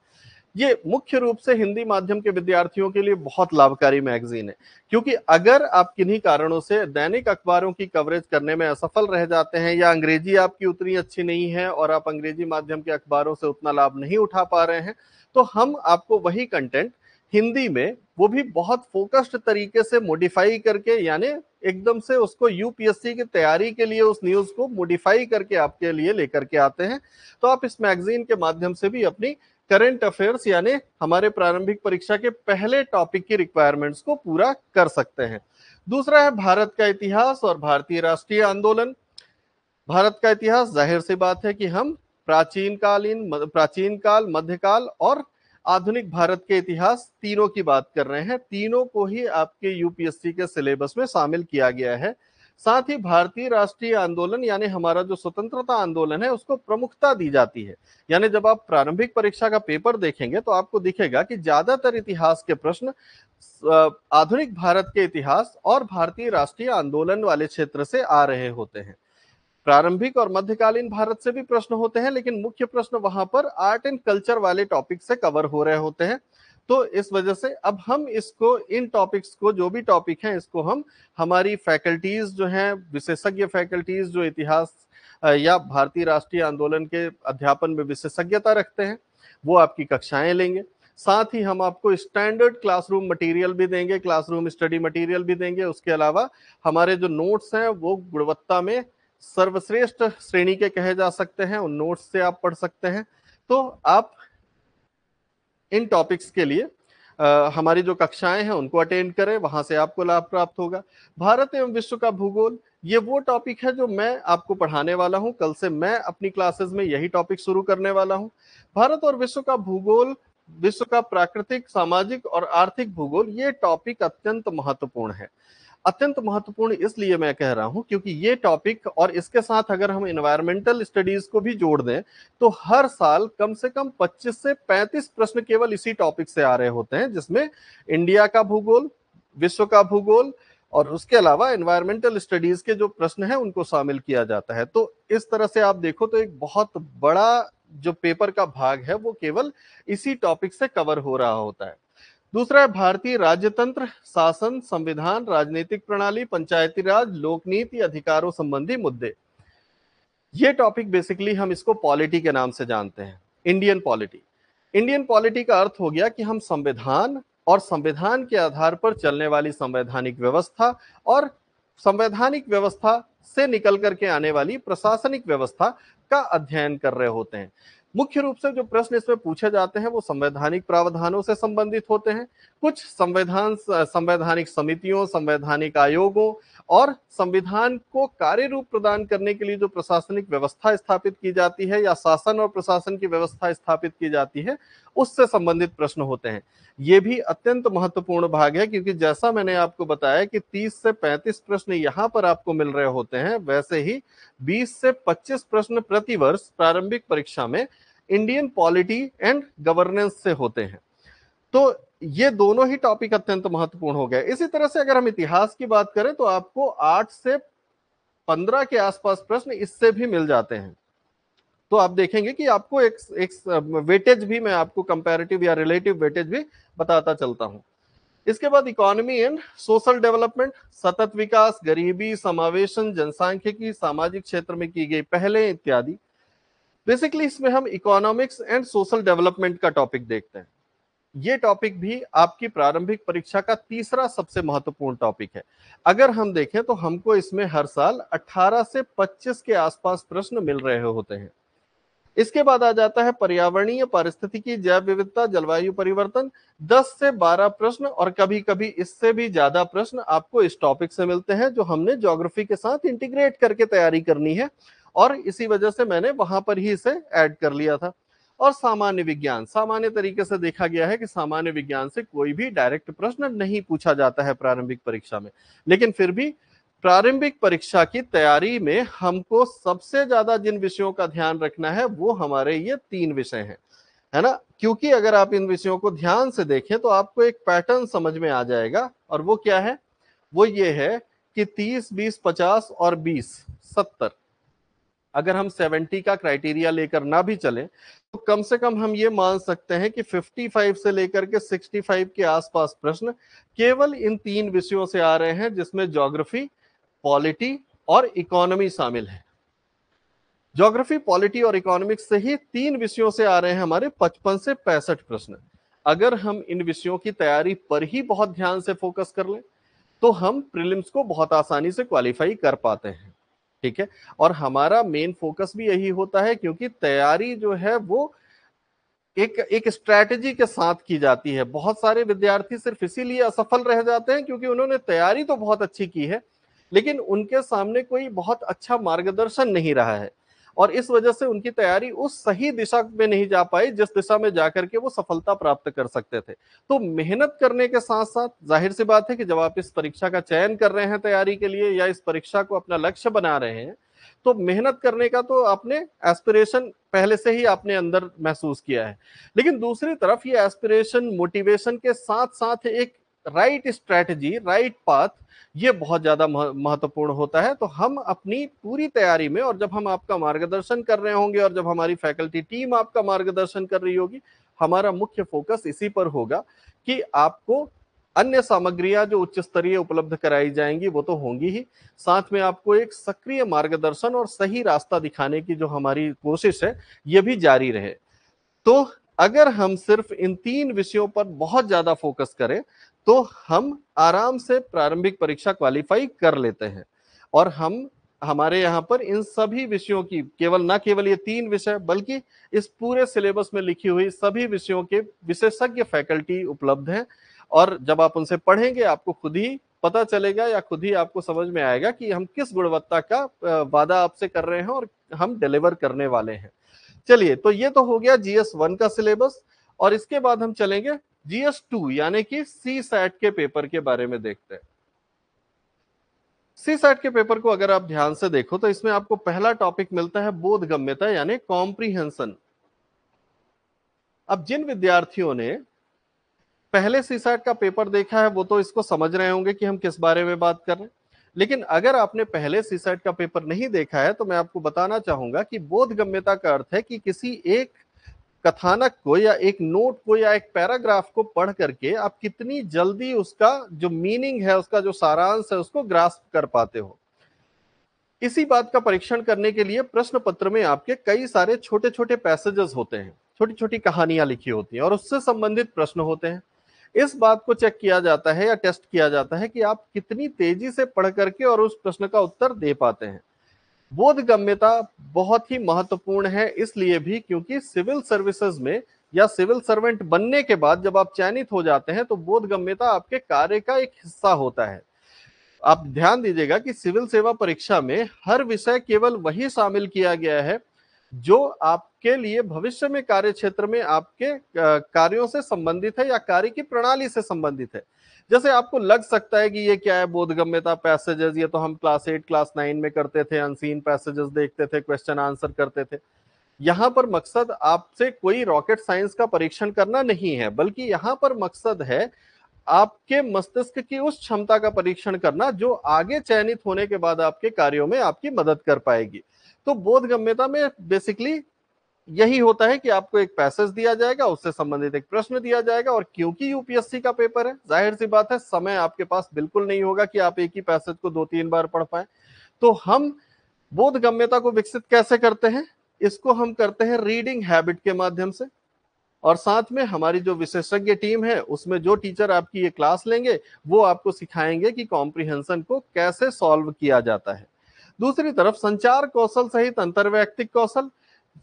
ये मुख्य रूप से हिंदी माध्यम के विद्यार्थियों के लिए बहुत लाभकारी मैगजीन है, क्योंकि अगर आप किन्हीं कारणों से दैनिक अखबारों की कवरेज करने में असफल रह जाते हैं या अंग्रेजी आपकी उतनी अच्छी नहीं है और आप अंग्रेजी माध्यम के अखबारों से उतना लाभ नहीं उठा पा रहे हैं, तो हम आपको वही कंटेंट हिंदी में, वो भी बहुत फोकस्ड तरीके से मॉडिफाई करके, यानी एकदम से उसको यूपीएससी की तैयारी के लिए उस न्यूज़ को मॉडिफाई करके आपके लिए लेकर के आते हैं। तो आप इस मैगजीन के माध्यम से भी अपनी करंट अफेयर्स यानी हमारे प्रारंभिक परीक्षा के पहले टॉपिक की रिक्वायरमेंट्स को पूरा कर सकते हैं। दूसरा है भारत का इतिहास और भारतीय राष्ट्रीय आंदोलन। भारत का इतिहास, जाहिर सी बात है कि हम प्राचीन कालीन, प्राचीन काल, मध्यकाल और आधुनिक भारत के इतिहास तीनों की बात कर रहे हैं। तीनों को ही आपके यूपीएससी के सिलेबस में शामिल किया गया है। साथ ही भारतीय राष्ट्रीय आंदोलन यानी हमारा जो स्वतंत्रता आंदोलन है उसको प्रमुखता दी जाती है, यानी जब आप प्रारंभिक परीक्षा का पेपर देखेंगे तो आपको दिखेगा कि ज्यादातर इतिहास के प्रश्न आधुनिक भारत के इतिहास और भारतीय राष्ट्रीय आंदोलन वाले क्षेत्र से आ रहे होते हैं। प्रारंभिक और मध्यकालीन भारत से भी प्रश्न होते हैं, लेकिन मुख्य प्रश्न वहां पर आर्ट एंड कल्चर वाले टॉपिक से कवर हो रहे होते हैं। तो इस वजह से अब हम इसको, इन टॉपिक्स को, जो भी टॉपिक हैं इसको हम हमारी फैकल्टीज जो हैं, विशेषज्ञ फैकल्टीज जो इतिहास या भारतीय राष्ट्रीय आंदोलन के अध्यापन में विशेषज्ञता रखते हैं, वो आपकी कक्षाएं लेंगे। साथ ही हम आपको स्टैंडर्ड क्लासरूम मटेरियल भी देंगे, क्लासरूम स्टडी मटेरियल भी देंगे। उसके अलावा हमारे जो नोट्स हैं वो गुणवत्ता में सर्वश्रेष्ठ श्रेणी के कहे जा सकते हैं, उन नोट्स से आप पढ़ सकते हैं। तो आप इन टॉपिक्स के लिए आ, हमारी जो कक्षाएं हैं उनको अटेंड करें, वहां से आपको लाभ प्राप्त होगा। भारत एवं विश्व का भूगोल, ये वो टॉपिक है जो मैं आपको पढ़ाने वाला हूं। कल से मैं अपनी क्लासेस में यही टॉपिक शुरू करने वाला हूं। भारत और विश्व का भूगोल, विश्व का प्राकृतिक, सामाजिक और आर्थिक भूगोल, ये टॉपिक अत्यंत महत्वपूर्ण है। अत्यंत महत्वपूर्ण इसलिए मैं कह रहा हूं क्योंकि ये टॉपिक, और इसके साथ अगर हम इन्वायरमेंटल स्टडीज को भी जोड़ दें तो हर साल कम से कम पच्चीस से पैंतीस प्रश्न केवल इसी टॉपिक से आ रहे होते हैं, जिसमें इंडिया का भूगोल, विश्व का भूगोल और उसके अलावा इन्वायरमेंटल स्टडीज के जो प्रश्न हैं उनको शामिल किया जाता है। तो इस तरह से आप देखो तो एक बहुत बड़ा जो पेपर का भाग है वो केवल इसी टॉपिक से कवर हो रहा होता है। दूसरा है भारतीय राज्यतंत्र, शासन, संविधान, राजनीतिक प्रणाली, पंचायती राज, लोकनीति, अधिकारों संबंधी मुद्दे। ये टॉपिक बेसिकली हम इसको पॉलिटी के नाम से जानते हैं, इंडियन पॉलिटी। इंडियन पॉलिटी का अर्थ हो गया कि हम संविधान और संविधान के आधार पर चलने वाली संवैधानिक व्यवस्था और संवैधानिक व्यवस्था से निकल करके आने वाली प्रशासनिक व्यवस्था का अध्ययन कर रहे होते हैं। मुख्य रूप से जो प्रश्न इसमें पूछे जाते हैं वो संवैधानिक प्रावधानों से संबंधित होते हैं। कुछ संविधान संवैधानिक समितियों, संवैधानिक आयोगों और संविधान को कार्य रूप प्रदान करने के लिए जो प्रशासनिक व्यवस्था स्थापित की जाती है या शासन और प्रशासन की व्यवस्था स्थापित की जाती है उससे संबंधित प्रश्न होते हैं। ये भी अत्यंत महत्वपूर्ण भाग है क्योंकि जैसा मैंने आपको बताया कि तीस से पैंतीस प्रश्न यहाँ पर आपको मिल रहे होते हैं, वैसे ही बीस से पच्चीस प्रश्न प्रतिवर्ष प्रारंभिक परीक्षा में इंडियन पॉलिटी एंड गवर्नेंस से होते हैं। तो ये दोनों ही टॉपिक अत्यंत महत्वपूर्ण हो गए। इसी तरह से अगर हम इतिहास की बात करें तो आपको आठ से पंद्रह के आसपास प्रश्न इससे भी मिल जाते हैं। तो आप देखेंगे कि आपको एक एक वेटेज भी मैं आपको कंपैरेटिव या रिलेटिव वेटेज भी बताता चलता हूं। इसके बाद इकोनॉमी एंड सोशल डेवलपमेंट, सतत विकास, गरीबी, समावेशन, जनसांख्यिकी, सामाजिक क्षेत्र में की गई पहलें इत्यादि। बेसिकली इसमें हम इकोनॉमिक्स एंड सोशल डेवलपमेंट का टॉपिक देखते हैं। ये टॉपिक भी आपकी प्रारंभिक परीक्षा का तीसरा सबसे महत्वपूर्ण टॉपिक है। अगर हम देखें तो हमको इसमें हर साल अठारह से पच्चीस के आसपास प्रश्न मिल रहे होते हैं। इसके बाद आ जाता है पर्यावरणीय, पारिस्थितिकी, जैव विविधता, जलवायु परिवर्तन, दस से बारह प्रश्न और कभी कभी इससे भी ज्यादा प्रश्न आपको इस टॉपिक से मिलते हैं जो हमने ज्योग्राफी के साथ इंटीग्रेट करके तैयारी करनी है और इसी वजह से मैंने वहां पर ही इसे ऐड कर लिया था। और सामान्य विज्ञान, सामान्य तरीके से देखा गया है कि सामान्य विज्ञान से कोई भी डायरेक्ट प्रश्न नहीं पूछा जाता है प्रारंभिक परीक्षा में, लेकिन फिर भी प्रारंभिक परीक्षा की तैयारी में हमको सबसे ज्यादा जिन विषयों का ध्यान रखना है वो हमारे ये तीन विषय हैं, है ना। क्योंकि अगर आप इन विषयों को ध्यान से देखें तो आपको एक पैटर्न समझ में आ जाएगा और वो क्या है, वो ये है कि तीस, बीस, पचास और बीस, सत्तर। अगर हम सत्तर का क्राइटेरिया लेकर ना भी चलें तो कम से कम हम ये मान सकते हैं कि पचपन से लेकर के पैंसठ के आसपास प्रश्न केवल इन तीन विषयों से आ रहे हैं जिसमें ज्योग्राफी, पॉलिटी और इकोनॉमी शामिल है। ज्योग्राफी, पॉलिटी और इकोनॉमिक्स से ही तीन विषयों से आ रहे हैं हमारे पचपन से पैंसठ प्रश्न। अगर हम इन विषयों की तैयारी पर ही बहुत ध्यान से फोकस कर लें तो हम प्रीलिम्स को बहुत आसानी से क्वालिफाई कर पाते हैं, ठीक है। और हमारा मेन फोकस भी यही होता है क्योंकि तैयारी जो है वो एक एक स्ट्रैटेजी के साथ की जाती है। बहुत सारे विद्यार्थी सिर्फ इसीलिए असफल रह जाते हैं क्योंकि उन्होंने तैयारी तो बहुत अच्छी की है लेकिन उनके सामने कोई बहुत अच्छा मार्गदर्शन नहीं रहा है और इस वजह से उनकी तैयारी उस सही दिशा में नहीं जा पाई जिस दिशा में जाकर के वो सफलता प्राप्त कर सकते थे। तो मेहनत करने के साथ साथ जाहिर सी बात है कि जब आप इस परीक्षा का चयन कर रहे हैं तैयारी के लिए या इस परीक्षा को अपना लक्ष्य बना रहे हैं तो मेहनत करने का तो आपने एस्पिरेशन पहले से ही आपने अंदर महसूस किया है, लेकिन दूसरी तरफ ये एस्पिरेशन, मोटिवेशन के साथ साथ एक राइट स्ट्रैटेजी, राइट पाथ, ये बहुत ज्यादा महत्वपूर्ण होता है। तो हम अपनी पूरी तैयारी में और जब हम आपका मार्गदर्शन कर रहे होंगे और जब हमारी फैकल्टी टीम आपका मार्गदर्शन कर रही होगी, हमारा मुख्य फोकस इसी पर होगा कि आपको अन्य सामग्रियां जो उच्च स्तरीय उपलब्ध कराई जाएंगी वो तो होंगी ही, साथ में आपको एक सक्रिय मार्गदर्शन और सही रास्ता दिखाने की जो हमारी कोशिश है ये भी जारी रहे। तो अगर हम सिर्फ इन तीन विषयों पर बहुत ज्यादा फोकस करें तो हम आराम से प्रारंभिक परीक्षा क्वालिफाई कर लेते हैं। और हम हमारे यहाँ पर इन सभी विषयों की केवल ना केवल ये तीन विषय बल्कि इस पूरे सिलेबस में लिखी हुई सभी विषयों के विशेषज्ञ फैकल्टी उपलब्ध हैं और जब आप उनसे पढ़ेंगे आपको खुद ही पता चलेगा या खुद ही आपको समझ में आएगा कि हम किस गुणवत्ता का वादा आपसे कर रहे हैं और हम डिलीवर करने वाले हैं। चलिए, तो ये तो हो गया जीएस वन का सिलेबस और इसके बाद हम चलेंगे जीएस टू यानी कि सी सैट के पेपर के बारे में देखते हैं। सी सैट के पेपर को अगर आप ध्यान से देखो तो इसमें आपको पहला टॉपिक मिलता है बोधगम्यता यानी कॉम्प्रिहेंशन। अब जिन विद्यार्थियों ने पहले सी सैट का पेपर देखा है वो तो इसको समझ रहे होंगे कि हम किस बारे में बात कर रहे हैं, लेकिन अगर आपने पहले सी सैट का पेपर नहीं देखा है तो मैं आपको बताना चाहूंगा कि बोधगम्यता का अर्थ है कि किसी एक कथानक को या एक नोट को या एक पैराग्राफ को पढ़ करके आप कितनी जल्दी उसका जो मीनिंग है, उसका जो सारांश है, उसको ग्रास्प कर पाते हो। इसी बात का परीक्षण करने के लिए प्रश्न पत्र में आपके कई सारे छोटे छोटे पैसेजेस होते हैं, छोटी छोटी कहानियां लिखी होती हैं और उससे संबंधित प्रश्न होते हैं। इस बात को चेक किया जाता है या टेस्ट किया जाता है कि आप कितनी तेजी से पढ़ करके और उस प्रश्न का उत्तर दे पाते हैं। बोधगम्यता बहुत ही महत्वपूर्ण है, इसलिए भी क्योंकि सिविल सर्विसेज में या सिविल सर्वेंट बनने के बाद जब आप चयनित हो जाते हैं तो बोधगम्यता आपके कार्य का एक हिस्सा होता है। आप ध्यान दीजिएगा कि सिविल सेवा परीक्षा में हर विषय केवल वही शामिल किया गया है जो आपके लिए भविष्य में कार्य क्षेत्र में आपके कार्यों से संबंधित है या कार्य की प्रणाली से संबंधित है। जैसे आपको लग सकता है कि ये क्या है बोधगम्यता पैसेजेस, ये तो हम क्लास एट क्लास नाइन में करते थे, अनसीन पैसेजेस देखते थे, क्वेश्चन आंसर करते थे। यहाँ पर मकसद आपसे कोई रॉकेट साइंस का परीक्षण करना नहीं है, बल्कि यहाँ पर मकसद है आपके मस्तिष्क की उस क्षमता का परीक्षण करना जो आगे चयनित होने के बाद आपके कार्यों में आपकी मदद कर पाएगी। तो बोधगम्यता में बेसिकली यही होता है कि आपको एक पैसेज दिया जाएगा, उससे संबंधित एक प्रश्न दिया जाएगा, और क्योंकि यूपीएससी का पेपर है, जाहिर सी बात है समय आपके पास बिल्कुल नहीं होगा कि आप एक ही पैसेज को दो तीन बार पढ़ पाए। तो हम बोधगम्यता को विकसित कैसे करते हैं? इसको हम करते हैं रीडिंग हैबिट के माध्यम से, और साथ में हमारी जो विशेषज्ञ टीम है उसमें जो टीचर आपकी ये क्लास लेंगे वो आपको सिखाएंगे कि कॉम्प्रिहेंशन को कैसे सॉल्व किया जाता है। दूसरी तरफ संचार कौशल सहित अंतर्वैयक्तिक कौशल,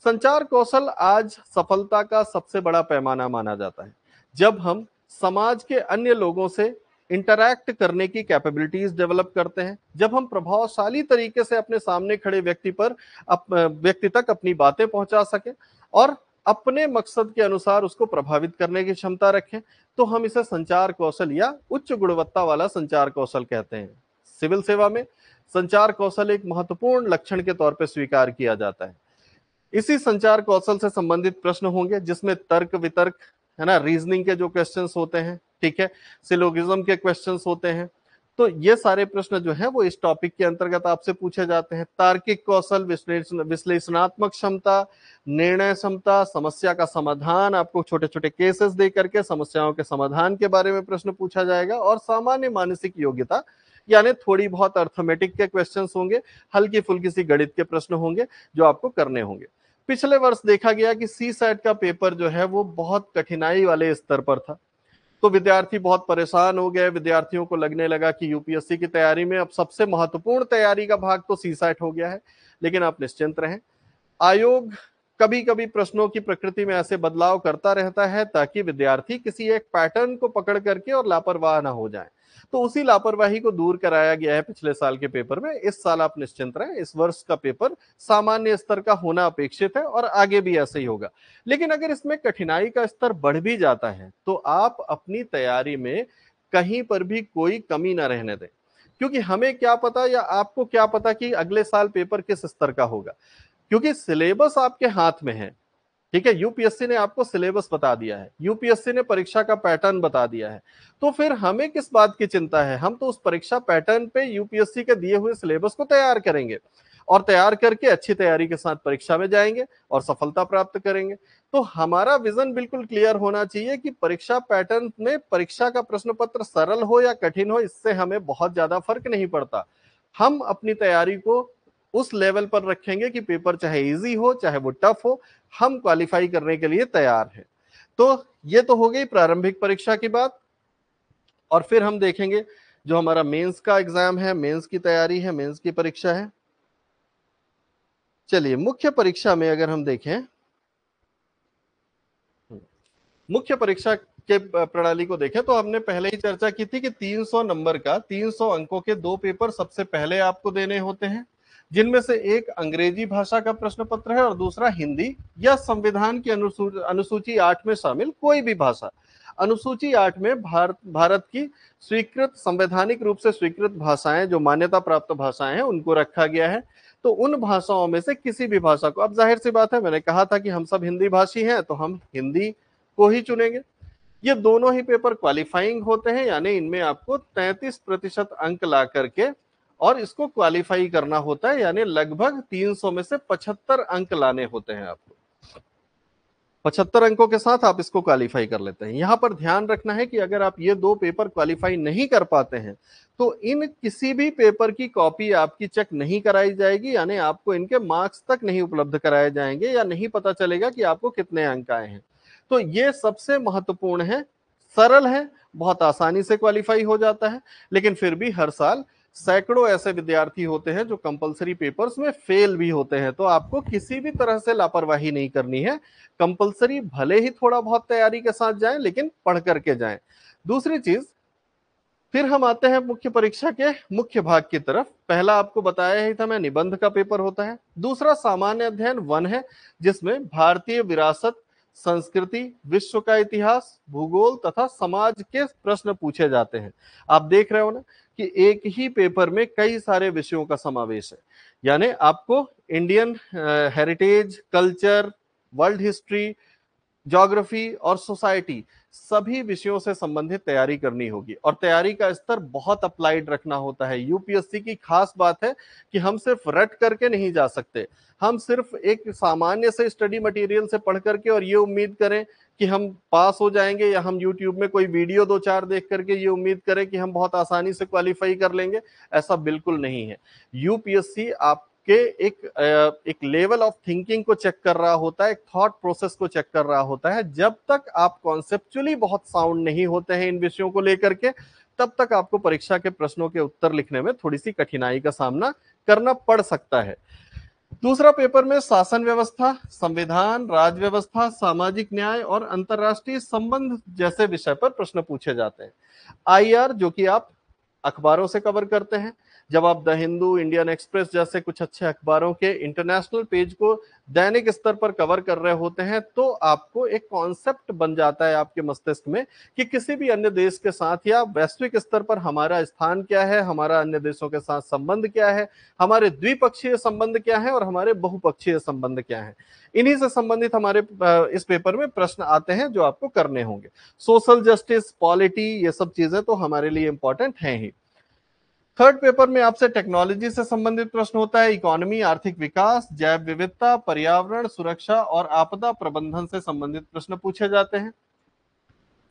संचार कौशल आज सफलता का सबसे बड़ा पैमाना माना जाता है। जब हम समाज के अन्य लोगों से इंटरैक्ट करने की कैपेबिलिटीज डेवलप करते हैं, जब हम प्रभावशाली तरीके से अपने सामने खड़े व्यक्ति पर अप, व्यक्ति तक अपनी बातें पहुंचा सकें और अपने मकसद के अनुसार उसको प्रभावित करने की क्षमता रखें, तो हम इसे संचार कौशल या उच्च गुणवत्ता वाला संचार कौशल कहते हैं। सिविल सेवा में संचार कौशल एक महत्वपूर्ण लक्षण के तौर पर स्वीकार किया जाता है। इसी संचार कौशल से संबंधित प्रश्न होंगे जिसमें तर्क वितर्क है ना, रीजनिंग के जो क्वेश्चंस होते हैं, ठीक है, सिलोगिज्म के क्वेश्चंस होते हैं, तो ये सारे प्रश्न जो है वो इस टॉपिक के अंतर्गत आपसे पूछे जाते हैं। तार्किक कौशल, विश्लेषणात्मक क्षमता, निर्णय क्षमता, समस्या का समाधान, आपको छोटे छोटे केसेस दे करके समस्याओं के समाधान के बारे में प्रश्न पूछा जाएगा, और सामान्य मानसिक योग्यता यानी थोड़ी बहुत अर्थमेटिक के क्वेश्चंस होंगे, हल्की फुल्की सी गणित के प्रश्न होंगे जो आपको करने होंगे। पिछले वर्ष देखा गया कि सी सैट का पेपर जो है वो बहुत कठिनाई वाले स्तर पर था, तो विद्यार्थी बहुत परेशान हो गए। विद्यार्थियों को लगने लगा कि यूपीएससी की तैयारी में अब सबसे महत्वपूर्ण तैयारी का भाग तो सी सैट हो गया है। लेकिन आप निश्चिंत रहें, आयोग कभी कभी प्रश्नों की प्रकृति में ऐसे बदलाव करता रहता है ताकि विद्यार्थी किसी एक पैटर्न को पकड़ करके और लापरवाह ना हो जाए। तो उसी लापरवाही को दूर कराया गया है पिछले साल के पेपर में। इस साल आप निश्चिंत रहें, इस वर्ष का पेपर सामान्य स्तर का होना अपेक्षित है और आगे भी ऐसे ही होगा। लेकिन अगर इसमें कठिनाई का स्तर बढ़ भी जाता है तो आप अपनी तैयारी में कहीं पर भी कोई कमी ना रहने दें, क्योंकि हमें क्या पता या आपको क्या पता कि अगले साल पेपर किस स्तर का होगा, क्योंकि सिलेबस आपके हाथ में है। ठीक है, यूपीएससी ने आपको सिलेबस बता दिया है, यूपीएससी ने परीक्षा का पैटर्न बता दिया है, तो फिर हमें किस बात की चिंता है? हम तो उस परीक्षा पैटर्न पे यूपीएससी के दिए हुए सिलेबस को तैयार करेंगे और तैयार करके अच्छी तैयारी के साथ परीक्षा में जाएंगे और सफलता प्राप्त करेंगे। तो हमारा विजन बिल्कुल क्लियर होना चाहिए कि परीक्षा पैटर्न में परीक्षा का प्रश्न पत्र सरल हो या कठिन हो, इससे हमें बहुत ज्यादा फर्क नहीं पड़ता। हम अपनी तैयारी को उस लेवल पर रखेंगे कि पेपर चाहे इजी हो चाहे वो टफ हो, हम क्वालिफाई करने के लिए तैयार हैं। तो ये तो हो गई प्रारंभिक परीक्षा की बात, और फिर हम देखेंगे जो हमारा मेंस का एग्जाम है, मेंस की तैयारी है, मेंस की परीक्षा है। चलिए, मुख्य परीक्षा में अगर हम देखें, मुख्य परीक्षा के प्रणाली को देखें तो हमने पहले ही चर्चा की थी कि तीन सौ नंबर का, तीन सौ अंकों के दो पेपर सबसे पहले आपको देने होते हैं, जिनमें से एक अंग्रेजी भाषा का प्रश्न पत्र है और दूसरा हिंदी या संविधान की अनुसूची आठ में शामिल कोई भी भाषा। अनुसूची आठ में भारत भारत की स्वीकृत, संवैधानिक रूप से स्वीकृत भाषाएं, जो मान्यता प्राप्त भाषाएं हैं, उनको रखा गया है। तो उन भाषाओं में से किसी भी भाषा को, अब जाहिर सी बात है मैंने कहा था कि हम सब हिंदी भाषी हैं तो हम हिंदी को ही चुनेंगे। ये दोनों ही पेपर क्वालिफाइंग होते हैं, यानी इनमें आपको तैंतीस प्रतिशत अंक ला करके और इसको क्वालिफाई करना होता है, यानी लगभग तीन सौ में से पचहत्तर अंक लाने होते हैं आपको। पचहत्तर अंकों के साथ आप इसको क्वालिफाई कर लेते हैं। यहाँ पर ध्यान रखना है कि अगर आप ये दो पेपर क्वालिफाई नहीं कर पाते हैं तो इन किसी भी पेपर की कॉपी आपकी चेक नहीं कराई जाएगी, यानी आपको इनके मार्क्स तक नहीं उपलब्ध कराए जाएंगे या नहीं पता चलेगा कि आपको कितने अंक आए हैं। तो ये सबसे महत्वपूर्ण है सरल है, बहुत आसानी से क्वालिफाई हो जाता है, लेकिन फिर भी हर साल सैकड़ों ऐसे विद्यार्थी होते हैं जो कंपलसरी पेपर्स में फेल भी होते हैं। तो आपको किसी भी तरह से लापरवाही नहीं करनी है। कंपलसरी भले ही थोड़ा बहुत तैयारी के साथ जाएं, लेकिन पढ़ करके जाएं। दूसरी चीज, फिर हम आते हैं मुख्य परीक्षा के मुख्य भाग की तरफ। पहला आपको बताया ही था मैं, निबंध का पेपर होता है। दूसरा सामान्य अध्ययन वन है, जिसमें भारतीय विरासत, संस्कृति, विश्व का इतिहास, भूगोल तथा समाज के प्रश्न पूछे जाते हैं। आप देख रहे हो ना कि एक ही पेपर में कई सारे विषयों का समावेश है, यानी आपको Indian heritage, culture, world history, geography और सोसाइटी सभी विषयों से संबंधित तैयारी करनी होगी। और तैयारी का स्तर बहुत अप्लाइड रखना होता है। यूपीएससी की खास बात है कि हम सिर्फ रट करके नहीं जा सकते, हम सिर्फ एक सामान्य से स्टडी मटेरियल से पढ़ करके और ये उम्मीद करें कि हम पास हो जाएंगे, या हम यूट्यूब में कोई वीडियो दो चार देख करके ये उम्मीद करें कि हम बहुत आसानी से क्वालिफाई कर लेंगे, ऐसा बिल्कुल नहीं है। यूपीएससी आप के एक एक लेवल ऑफ थिंकिंग को चेक कर रहा होता है, एक थॉट प्रोसेस को चेक कर रहा होता है। जब तक आप कॉन्सेप्चुअली बहुत साउंड नहीं होते हैं इन विषयों को लेकर के, तब तक आपको परीक्षा के प्रश्नों के उत्तर लिखने में थोड़ी सी कठिनाई का सामना करना पड़ सकता है। दूसरा पेपर में शासन व्यवस्था, संविधान, राज्य व्यवस्था, सामाजिक न्याय और अंतरराष्ट्रीय संबंध जैसे विषय पर प्रश्न पूछे जाते हैं। आई आर जो कि आप अखबारों से कवर करते हैं, जब आप द हिंदू, इंडियन एक्सप्रेस जैसे कुछ अच्छे अखबारों के इंटरनेशनल पेज को दैनिक स्तर पर कवर कर रहे होते हैं, तो आपको एक कॉन्सेप्ट बन जाता है आपके मस्तिष्क में कि किसी भी अन्य देश के साथ या वैश्विक स्तर पर हमारा स्थान क्या है, हमारा अन्य देशों के साथ संबंध क्या है, हमारे द्विपक्षीय संबंध क्या है और हमारे बहुपक्षीय संबंध क्या है। इन्हीं से संबंधित हमारे इस पेपर में प्रश्न आते हैं जो आपको करने होंगे। सोशल जस्टिस, पॉलिटी, ये सब चीजें तो हमारे लिए इंपॉर्टेंट हैं ही। थर्ड पेपर में आपसे टेक्नोलॉजी से संबंधित प्रश्न होता है। इकोनॉमी, आर्थिक विकास, जैव विविधता, पर्यावरण सुरक्षा और आपदा प्रबंधन से संबंधित प्रश्न पूछे जाते हैं।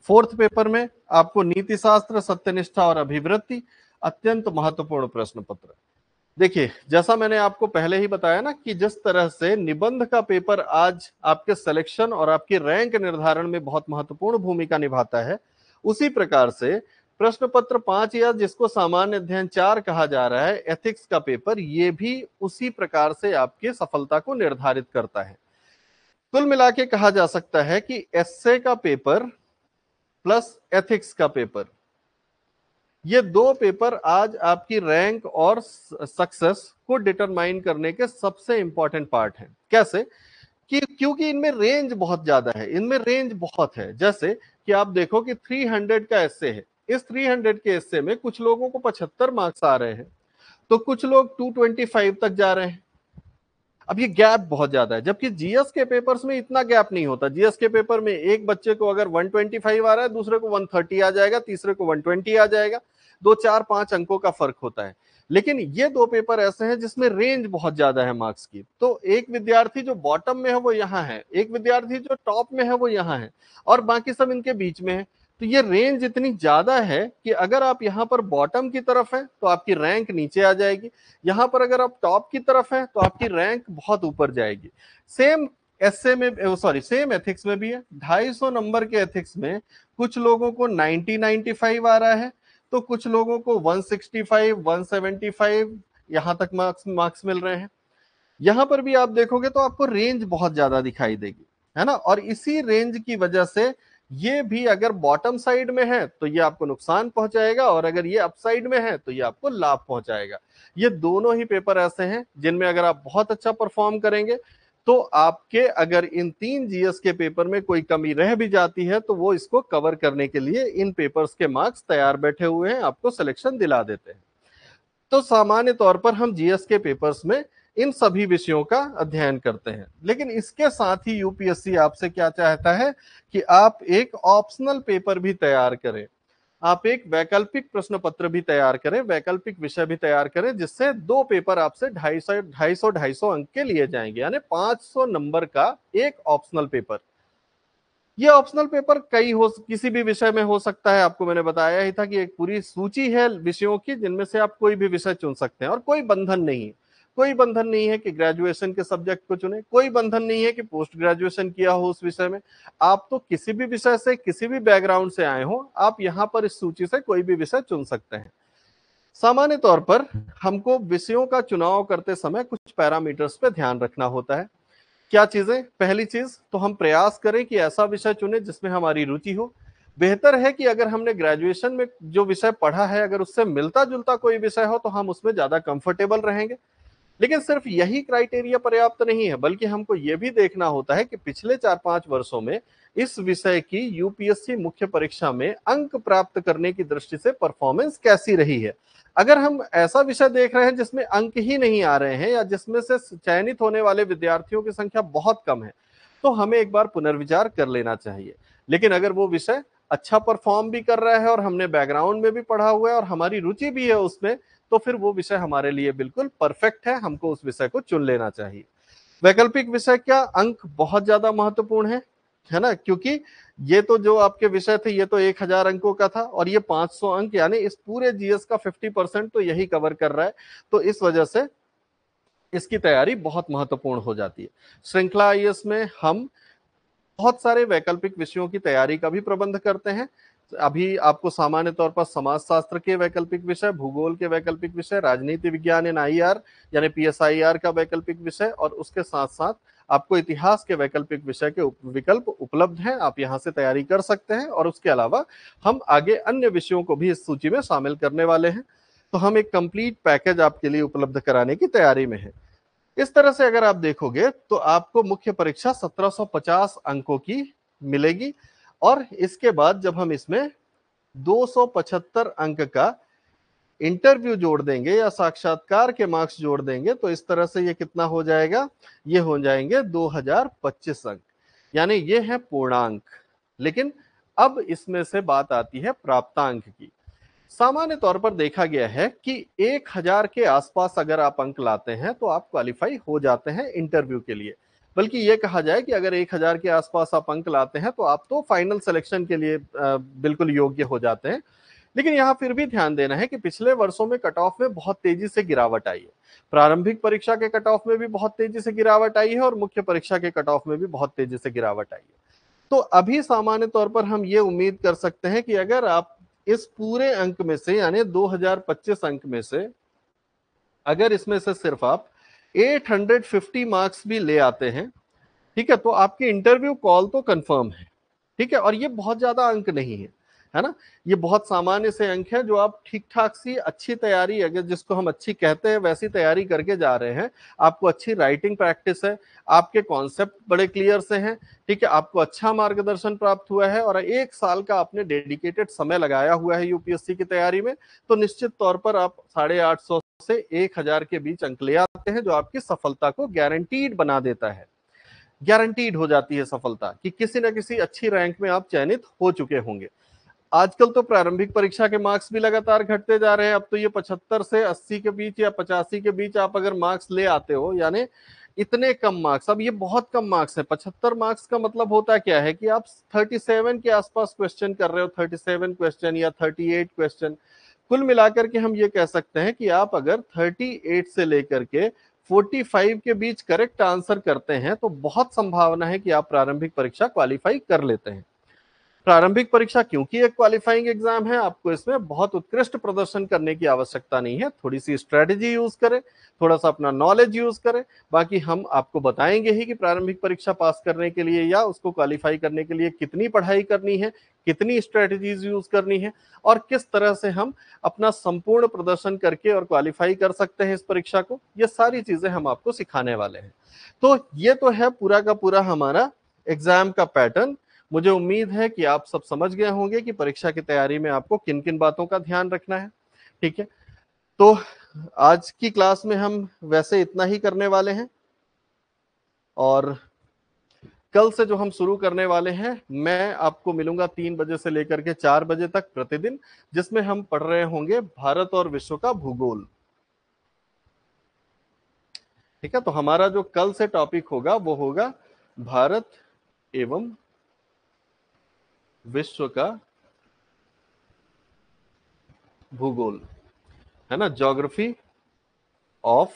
फोर्थ पेपर में आपको नीति शास्त्र, सत्यनिष्ठा और अभिवृत्ति, अत्यंत महत्वपूर्ण प्रश्न पत्र। देखिए, जैसा मैंने आपको पहले ही बताया ना कि जिस तरह से निबंध का पेपर आज आपके सिलेक्शन और आपके रैंक निर्धारण में बहुत महत्वपूर्ण भूमिका निभाता है, उसी प्रकार से प्रश्न पत्र पांच या जिसको सामान्य अध्ययन चार कहा जा रहा है, एथिक्स का पेपर, ये भी उसी प्रकार से आपकी सफलता को निर्धारित करता है। कुल मिला के कहा जा सकता है कि एस्से का पेपर प्लस एथिक्स का पेपर, ये दो पेपर आज आपकी रैंक और सक्सेस को डिटरमाइन करने के सबसे इंपॉर्टेंट पार्ट हैं। कैसे? कि क्योंकि इनमें रेंज बहुत ज्यादा है, इनमें रेंज बहुत है। जैसे कि आप देखो कि थ्री हंड्रेड का एस्से है, इस तीन सौ के हिस्से में कुछ लोगों को पचहत्तर मार्क्स आ रहे हैं, तो कुछ लोग दो सौ पच्चीस तक जा रहे हैं। अब ये गैप बहुत ज्यादा है, जबकि जीएस के पेपर्स में इतना गैप नहीं होता। जीएस के पेपर में एक बच्चे को अगर एक सौ पच्चीस आ रहा है, दूसरे को एक सौ तीस आ जाएगा, तीसरे को एक सौ बीस आ जाएगा, दो चार पांच अंकों का फर्क होता है। लेकिन ये दो पेपर ऐसे हैं जिसमें रेंज बहुत ज्यादा है मार्क्स की। तो एक विद्यार्थी जो बॉटम में है वो यहाँ है, एक विद्यार्थी जो टॉप में है वो यहाँ है, और बाकी सब इनके बीच में है। तो ये रेंज इतनी ज़्यादा है कि अगर आप यहाँ पर बॉटम की तरफ हैं तो आपकी रैंक नीचे आ जाएगी, यहाँ पर अगर आप टॉप की तरफ हैं तो आपकी रैंक बहुत ऊपर जाएगी। सेम एसए में, सॉरी सेम एथिक्स में भी है। ढाई सौ नंबर के एथिक्स में कुछ लोगों को नब्बे पचानवे आ रहा है, तो कुछ लोगों को एक सौ पैंसठ, एक सौ पचहत्तर यहाँ तक मार्क्स मार्क्स मिल रहे हैं। यहाँ पर भी आप देखोगे तो आपको रेंज बहुत ज़्यादा दिखाई देगी, है ना। और इसी रेंज की वजह से ये भी अगर बॉटम साइड में है तो ये आपको नुकसान पहुंचाएगा, और अगर ये अप साइड में है तो ये आपको लाभ पहुंचाएगा। ये दोनों ही पेपर ऐसे हैं जिनमें अगर आप बहुत अच्छा परफॉर्म करेंगे तो आपके अगर इन तीन जीएस के पेपर में कोई कमी रह भी जाती है तो वो इसको कवर करने के लिए इन पेपर्स के मार्क्स तैयार बैठे हुए हैं, आपको सिलेक्शन दिला देते हैं। तो सामान्य तौर पर हम जीएस के पेपर्स में इन सभी विषयों का अध्ययन करते हैं, लेकिन इसके साथ ही यूपीएससी आपसे क्या चाहता है कि आप एक ऑप्शनल पेपर भी तैयार करें, आप एक वैकल्पिक प्रश्न पत्र भी तैयार करें, वैकल्पिक विषय भी तैयार करें, जिससे दो पेपर आपसे ढाई सौ ढाई सौ ढाई सौ अंक के लिए जाएंगे, यानी पांच सौ नंबर का एक ऑप्शनल पेपर। ये ऑप्शनल पेपर कई हो किसी भी विषय में हो सकता है। आपको मैंने बताया ही था कि एक पूरी सूची है विषयों की जिनमें से आप कोई भी विषय चुन सकते हैं और कोई बंधन नहीं। कोई बंधन नहीं है कि ग्रेजुएशन के सब्जेक्ट को चुने, कोई बंधन नहीं है कि पोस्ट ग्रेजुएशन किया हो उस विषय में। आप तो किसी भी विषय से, किसी भी बैकग्राउंड से आए हो, आप यहाँ पर इस सूची से कोई भी विषय चुन सकते हैं। सामान्य तौर पर हमको विषयों का चुनाव करते समय कुछ पैरामीटर्स पे ध्यान रखना होता है। क्या चीजें? पहली चीज तो हम प्रयास करें कि ऐसा विषय चुने जिसमें हमारी रुचि हो। बेहतर है कि अगर हमने ग्रेजुएशन में जो विषय पढ़ा है, अगर उससे मिलता जुलता कोई विषय हो तो हम उसमें ज्यादा कंफर्टेबल रहेंगे। लेकिन सिर्फ यही क्राइटेरिया पर्याप्त नहीं है, बल्कि हमको ये भी देखना होता है कि पिछले चार पांच वर्षों में इस विषय की यूपीएससी मुख्य परीक्षा में अंक प्राप्त करने की दृष्टि से परफॉर्मेंस कैसी रही है। अगर हम ऐसा विषय देख रहे हैं जिसमें अंक ही नहीं आ रहे हैं या जिसमें से चयनित होने वाले विद्यार्थियों की संख्या बहुत कम है, तो हमें एक बार पुनर्विचार कर लेना चाहिए। लेकिन अगर वो विषय अच्छा परफॉर्म भी कर रहा है और हमने बैकग्राउंड में भी पढ़ा हुआ है और हमारी रुचि भी है उसमें, तो फिर वो विषय हमारे लिए बिल्कुल परफेक्ट है, हमको उस विषय को चुन लेना चाहिए। वैकल्पिक विषय क्या? अंक बहुत ज्यादा महत्वपूर्ण है, है ना, क्योंकि ये तो जो आपके विषय थे ये तो एक हजार अंकों का था और ये पाँच सौ अंक, यानी इस पूरे जीएस का पचास परसेंट तो यही कवर कर रहा है। तो इस वजह से इसकी तैयारी बहुत महत्वपूर्ण हो जाती है। श्रृंखला आईएएस में हम बहुत सारे वैकल्पिक विषयों की तैयारी का भी प्रबंध करते हैं। अभी आपको सामान्य तौर पर समाजशास्त्र के वैकल्पिक विषय, भूगोल के वैकल्पिक विषय, राजनीति विज्ञान एन आई आर यानी पी एस आई आर का वैकल्पिक विषय, और उसके साथ साथ आपको इतिहास के वैकल्पिक विषय के विकल्प उपलब्ध हैं। आप यहां से तैयारी कर सकते हैं और उसके अलावा हम आगे अन्य विषयों को भी इस सूची में शामिल करने वाले हैं। तो हम एक कंप्लीट पैकेज आपके लिए उपलब्ध कराने की तैयारी में है। इस तरह से अगर आप देखोगे तो आपको मुख्य परीक्षा सत्रह सौ पचास अंकों की मिलेगी और इसके बाद जब हम इसमें दो सौ पचहत्तर अंक का इंटरव्यू जोड़ देंगे या साक्षात्कार के मार्क्स जोड़ देंगे तो इस तरह से ये कितना हो जाएगा? ये हो जाएंगे दो हजार पच्चीस अंक, यानी ये है पूर्णांक। लेकिन अब इसमें से बात आती है प्राप्तांक की। सामान्य तौर पर देखा गया है कि एक हजार के आसपास अगर आप अंक लाते हैं तो आप क्वालिफाई हो जाते हैं इंटरव्यू के लिए। बल्कि ये कहा जाए कि अगर एक हजार के आसपास आप अंक लाते हैं तो आप तो फाइनल सिलेक्शन के लिए बिल्कुल योग्य हो जाते हैं। लेकिन यहाँ फिर भी ध्यान देना है कि पिछले वर्षों में कट ऑफ में बहुत तेजी से गिरावट आई है। प्रारंभिक परीक्षा के कट ऑफ में भी बहुत तेजी से गिरावट आई है और मुख्य परीक्षा के कट ऑफ में भी बहुत तेजी से गिरावट आई है। तो अभी सामान्य तौर पर हम ये उम्मीद कर सकते हैं कि अगर आप इस पूरे अंक में से, यानी दो हजार पच्चीस अंक में से, अगर इसमें से सिर्फ आप आठ सौ पचास मार्क्स भी ले आते हैं, ठीक है, तो आपकी इंटरव्यू कॉल तो कंफर्म है, ठीक है। और ये बहुत ज्यादा अंक नहीं है, है ना, ये बहुत सामान्य से अंक है जो आप ठीक ठाक सी अच्छी तैयारी, अगर जिसको हम अच्छी कहते हैं, वैसी तैयारी करके जा रहे हैं। आपको अच्छी राइटिंग प्रैक्टिस है, आपके कॉन्सेप्ट बड़े क्लियर से हैं, ठीक है, आपको अच्छा मार्गदर्शन प्राप्त हुआ है और एक साल का आपने डेडिकेटेड समय लगाया हुआ है यूपीएससी की तैयारी में, तो निश्चित तौर पर आप साढ़े आठ सौ से एक हजार के बीच अंक ले आते हैं, जो आपकी सफलता को गारंटीड बना देता है। गारंटीड हो जाती है सफलता कि किसी ना किसी अच्छी रैंक में आप चयनित हो चुके होंगे। आजकल तो प्रारंभिक परीक्षा के मार्क्स भी लगातार घटते जा रहे हैं। अब तो ये पचहत्तर से अस्सी के बीच या पचासी के बीच आप अगर मार्क्स ले आते हो, यानी इतने कम मार्क्स, अब ये बहुत कम मार्क्स है। पचहत्तर मार्क्स का मतलब होता क्या है कि आप सैंतीस के आसपास क्वेश्चन कर रहे हो, सैंतीस क्वेश्चन या अड़तीस क्वेश्चन। कुल मिलाकर के हम ये कह सकते हैं कि आप अगर अड़तीस से लेकर के पैंतालीस के बीच करेक्ट आंसर करते हैं तो बहुत संभावना है कि आप प्रारंभिक परीक्षा क्वालिफाई कर लेते हैं। प्रारंभिक परीक्षा क्योंकि एक क्वालिफाइंग एग्जाम है, आपको इसमें बहुत उत्कृष्ट प्रदर्शन करने की आवश्यकता नहीं है। थोड़ी सी स्ट्रेटजी यूज करें, थोड़ा सा अपना नॉलेज यूज करें। बाकी हम आपको बताएंगे ही कि प्रारंभिक परीक्षा पास करने के लिए या उसको क्वालिफाई करने के लिए कितनी पढ़ाई करनी है, कितनी स्ट्रेटजीज यूज करनी है और किस तरह से हम अपना संपूर्ण प्रदर्शन करके और क्वालिफाई कर सकते हैं इस परीक्षा को। ये सारी चीजें हम आपको सिखाने वाले हैं। तो ये तो है पूरा का पूरा हमारा एग्जाम का पैटर्न। मुझे उम्मीद है कि आप सब समझ गए होंगे कि परीक्षा की तैयारी में आपको किन किन बातों का ध्यान रखना है, ठीक है। तो आज की क्लास में हम वैसे इतना ही करने वाले हैं और कल से जो हम शुरू करने वाले हैं, मैं आपको मिलूंगा तीन बजे से लेकर के चार बजे तक प्रतिदिन, जिसमें हम पढ़ रहे होंगे भारत और विश्व का भूगोल, ठीक है। तो हमारा जो कल से टॉपिक होगा वो होगा भारत एवं विश्व का भूगोल, है ना, geography of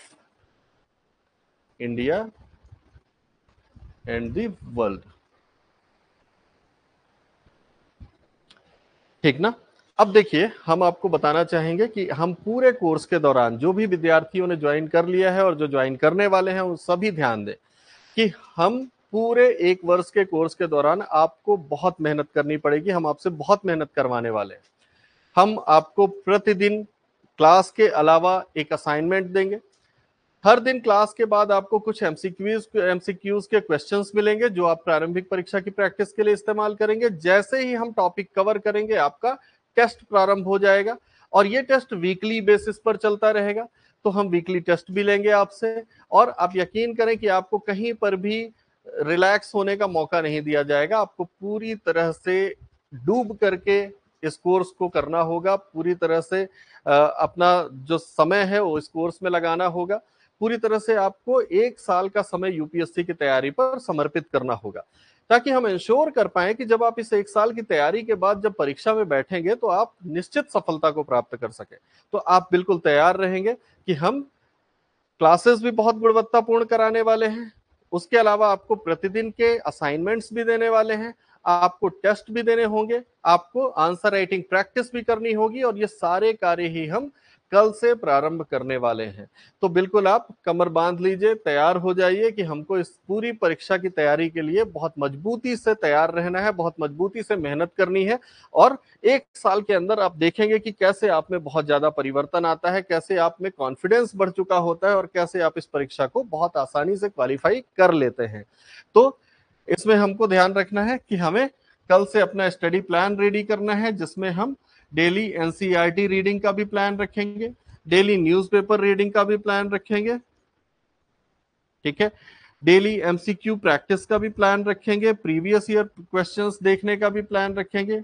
India and the world. ठीक ना। अब देखिए हम आपको बताना चाहेंगे कि हम पूरे कोर्स के दौरान जो भी विद्यार्थियों ने ज्वाइन कर लिया है और जो ज्वाइन करने वाले हैं उन सभी ध्यान दें कि हम पूरे एक वर्ष के कोर्स के दौरान आपको बहुत मेहनत करनी पड़ेगी। हम आपसे बहुत मेहनत करवाने वाले हैं। हम आपको प्रतिदिन क्लास के अलावा एक असाइनमेंट देंगे। हर दिन क्लास के बाद आपको कुछ एमसीक्यूज एमसीक्यूज के क्वेश्चंस मिलेंगे जो आप प्रारंभिक परीक्षा की प्रैक्टिस के लिए इस्तेमाल करेंगे। जैसे ही हम टॉपिक कवर करेंगे आपका टेस्ट प्रारंभ हो जाएगा और ये टेस्ट वीकली बेसिस पर चलता रहेगा। तो हम वीकली टेस्ट भी लेंगे आपसे और आप यकीन करें कि आपको कहीं पर भी रिलैक्स होने का मौका नहीं दिया जाएगा। आपको पूरी तरह से डूब करके इस कोर्स को करना होगा। पूरी तरह से अपना जो समय है वो इस कोर्स में लगाना होगा। पूरी तरह से आपको एक साल का समय यूपीएससी की तैयारी पर समर्पित करना होगा ताकि हम इंश्योर कर पाए कि जब आप इस एक साल की तैयारी के बाद जब परीक्षा में बैठेंगे तो आप निश्चित सफलता को प्राप्त कर सकें। तो आप बिल्कुल तैयार रहेंगे कि हम क्लासेस भी बहुत गुणवत्तापूर्ण कराने वाले हैं। उसके अलावा आपको प्रतिदिन के असाइनमेंट्स भी देने वाले हैं। आपको टेस्ट भी देने होंगे। आपको आंसर राइटिंग प्रैक्टिस भी करनी होगी और ये सारे कार्य ही हम कल से प्रारंभ करने वाले हैं। तो बिल्कुल आप कमर बांध लीजिए, तैयार हो जाइए कि हमको इस पूरी परीक्षा की तैयारी के लिए बहुत मजबूती से तैयार रहना है, बहुत मजबूती से मेहनत करनी है। और एक साल के अंदर आप देखेंगे कि कैसे आप में बहुत ज़्यादा परिवर्तन आता है, कैसे आप में कॉन्फिडेंस बढ़ चुका होता है और कैसे आप इस परीक्षा को बहुत आसानी से क्वालिफाई कर लेते हैं। तो इसमें हमको ध्यान रखना है कि हमें कल से अपना स्टडी प्लान रेडी करना है जिसमें हम डेली एनसीईआरटी रीडिंग का भी प्लान रखेंगे, डेली न्यूज़पेपर रीडिंग का भी प्लान रखेंगे, ठीक है, डेली एमसीक्यू प्रैक्टिस का भी प्लान रखेंगे, प्रीवियस ईयर क्वेश्चंस देखने का भी प्लान रखेंगे,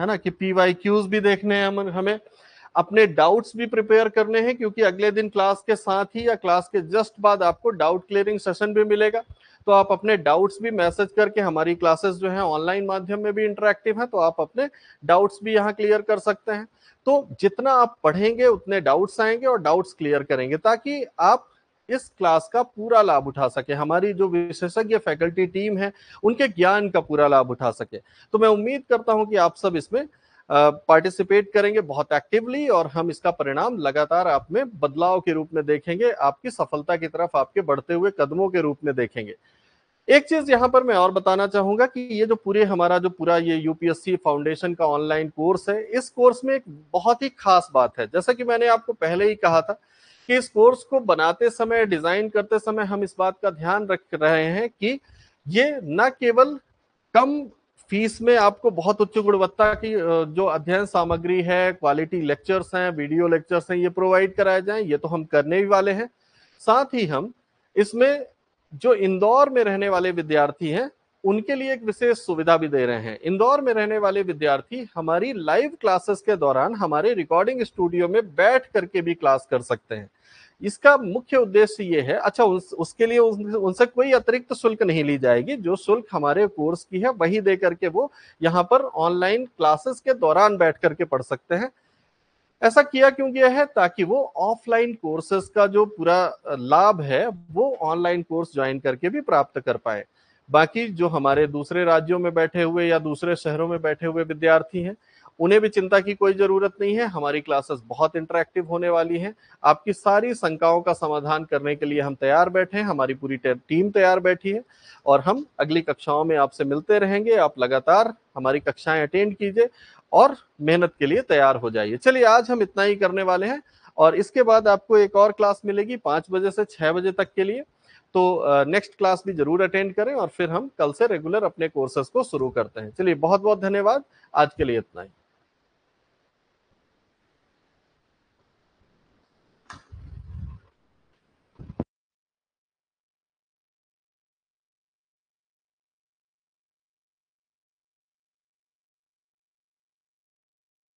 है ना, कि पीवाईक्यूज भी देखने हैं हमें। अपने डाउट्स भी प्रिपेयर करने हैं क्योंकि अगले दिन क्लास के साथ ही या क्लास के जस्ट बाद आपको डाउट क्लियरिंग सेशन भी मिलेगा। तो आप अपने डाउट्स भी मैसेज करके, हमारी क्लासेस जो है ऑनलाइन माध्यम में भी इंटरेक्टिव है, तो आप अपने डाउट्स भी यहाँ क्लियर कर सकते हैं। तो जितना आप पढ़ेंगे उतने डाउट्स आएंगे और डाउट्स क्लियर करेंगे ताकि आप इस क्लास का पूरा लाभ उठा सके, हमारी जो विशेषज्ञ फैकल्टी टीम है उनके ज्ञान का पूरा लाभ उठा सके। तो मैं उम्मीद करता हूँ कि आप सब इसमें पार्टिसिपेट करेंगे बहुत एक्टिवली और हम इसका परिणाम लगातार आप में बदलाव के रूप में देखेंगे, आपकी सफलता की तरफ आपके बढ़ते हुए कदमों के रूप में देखेंगे। एक चीज यहाँ पर मैं और बताना चाहूंगा कि ये जो पूरे हमारा जो पूरा ये यूपीएससी फाउंडेशन का ऑनलाइन कोर्स है, इस कोर्स में एक बहुत ही खास बात है। जैसा कि मैंने आपको पहले ही कहा था कि इस कोर्स को बनाते समय, डिजाइन करते समय हम इस बात का ध्यान रख रहे हैं कि ये न केवल कम फीस में आपको बहुत उच्च गुणवत्ता की जो अध्ययन सामग्री है, क्वालिटी लेक्चर्स हैं, वीडियो लेक्चर्स हैं, ये प्रोवाइड कराए जाएं, ये तो हम करने ही वाले हैं। साथ ही हम इसमें जो इंदौर में रहने वाले विद्यार्थी हैं उनके लिए एक विशेष सुविधा भी दे रहे हैं। इंदौर में रहने वाले विद्यार्थी हमारी लाइव क्लासेस के दौरान हमारे रिकॉर्डिंग स्टूडियो में बैठ करके भी क्लास कर सकते हैं। इसका मुख्य उद्देश्य ये है, अच्छा उस, उसके लिए उन, उनसे कोई अतिरिक्त शुल्क नहीं ली जाएगी। जो शुल्क हमारे कोर्स की है वही दे करके वो यहाँ पर ऑनलाइन क्लासेस के दौरान बैठ करके पढ़ सकते हैं। ऐसा किया क्यों गया है? ताकि वो ऑफलाइन कोर्सेज का जो पूरा लाभ है वो ऑनलाइन कोर्स ज्वाइन करके भी प्राप्त कर पाए। बाकी जो हमारे दूसरे राज्यों में बैठे हुए या दूसरे शहरों में बैठे हुए विद्यार्थी हैं उन्हें भी चिंता की कोई जरूरत नहीं है। हमारी क्लासेस बहुत इंटरेक्टिव होने वाली हैं। आपकी सारी शंकाओं का समाधान करने के लिए हम तैयार बैठे हैं, हमारी पूरी टीम तैयार बैठी है और हम अगली कक्षाओं में आपसे मिलते रहेंगे। आप लगातार हमारी कक्षाएं अटेंड कीजिए और मेहनत के लिए तैयार हो जाइए। चलिए आज हम इतना ही करने वाले हैं और इसके बाद आपको एक और क्लास मिलेगी पाँच बजे से छः बजे तक के लिए। तो नेक्स्ट uh, क्लास भी जरूर अटेंड करें और फिर हम कल से रेगुलर अपने कोर्सेज को शुरू करते हैं। चलिए बहुत बहुत धन्यवाद, आज के लिए इतना ही।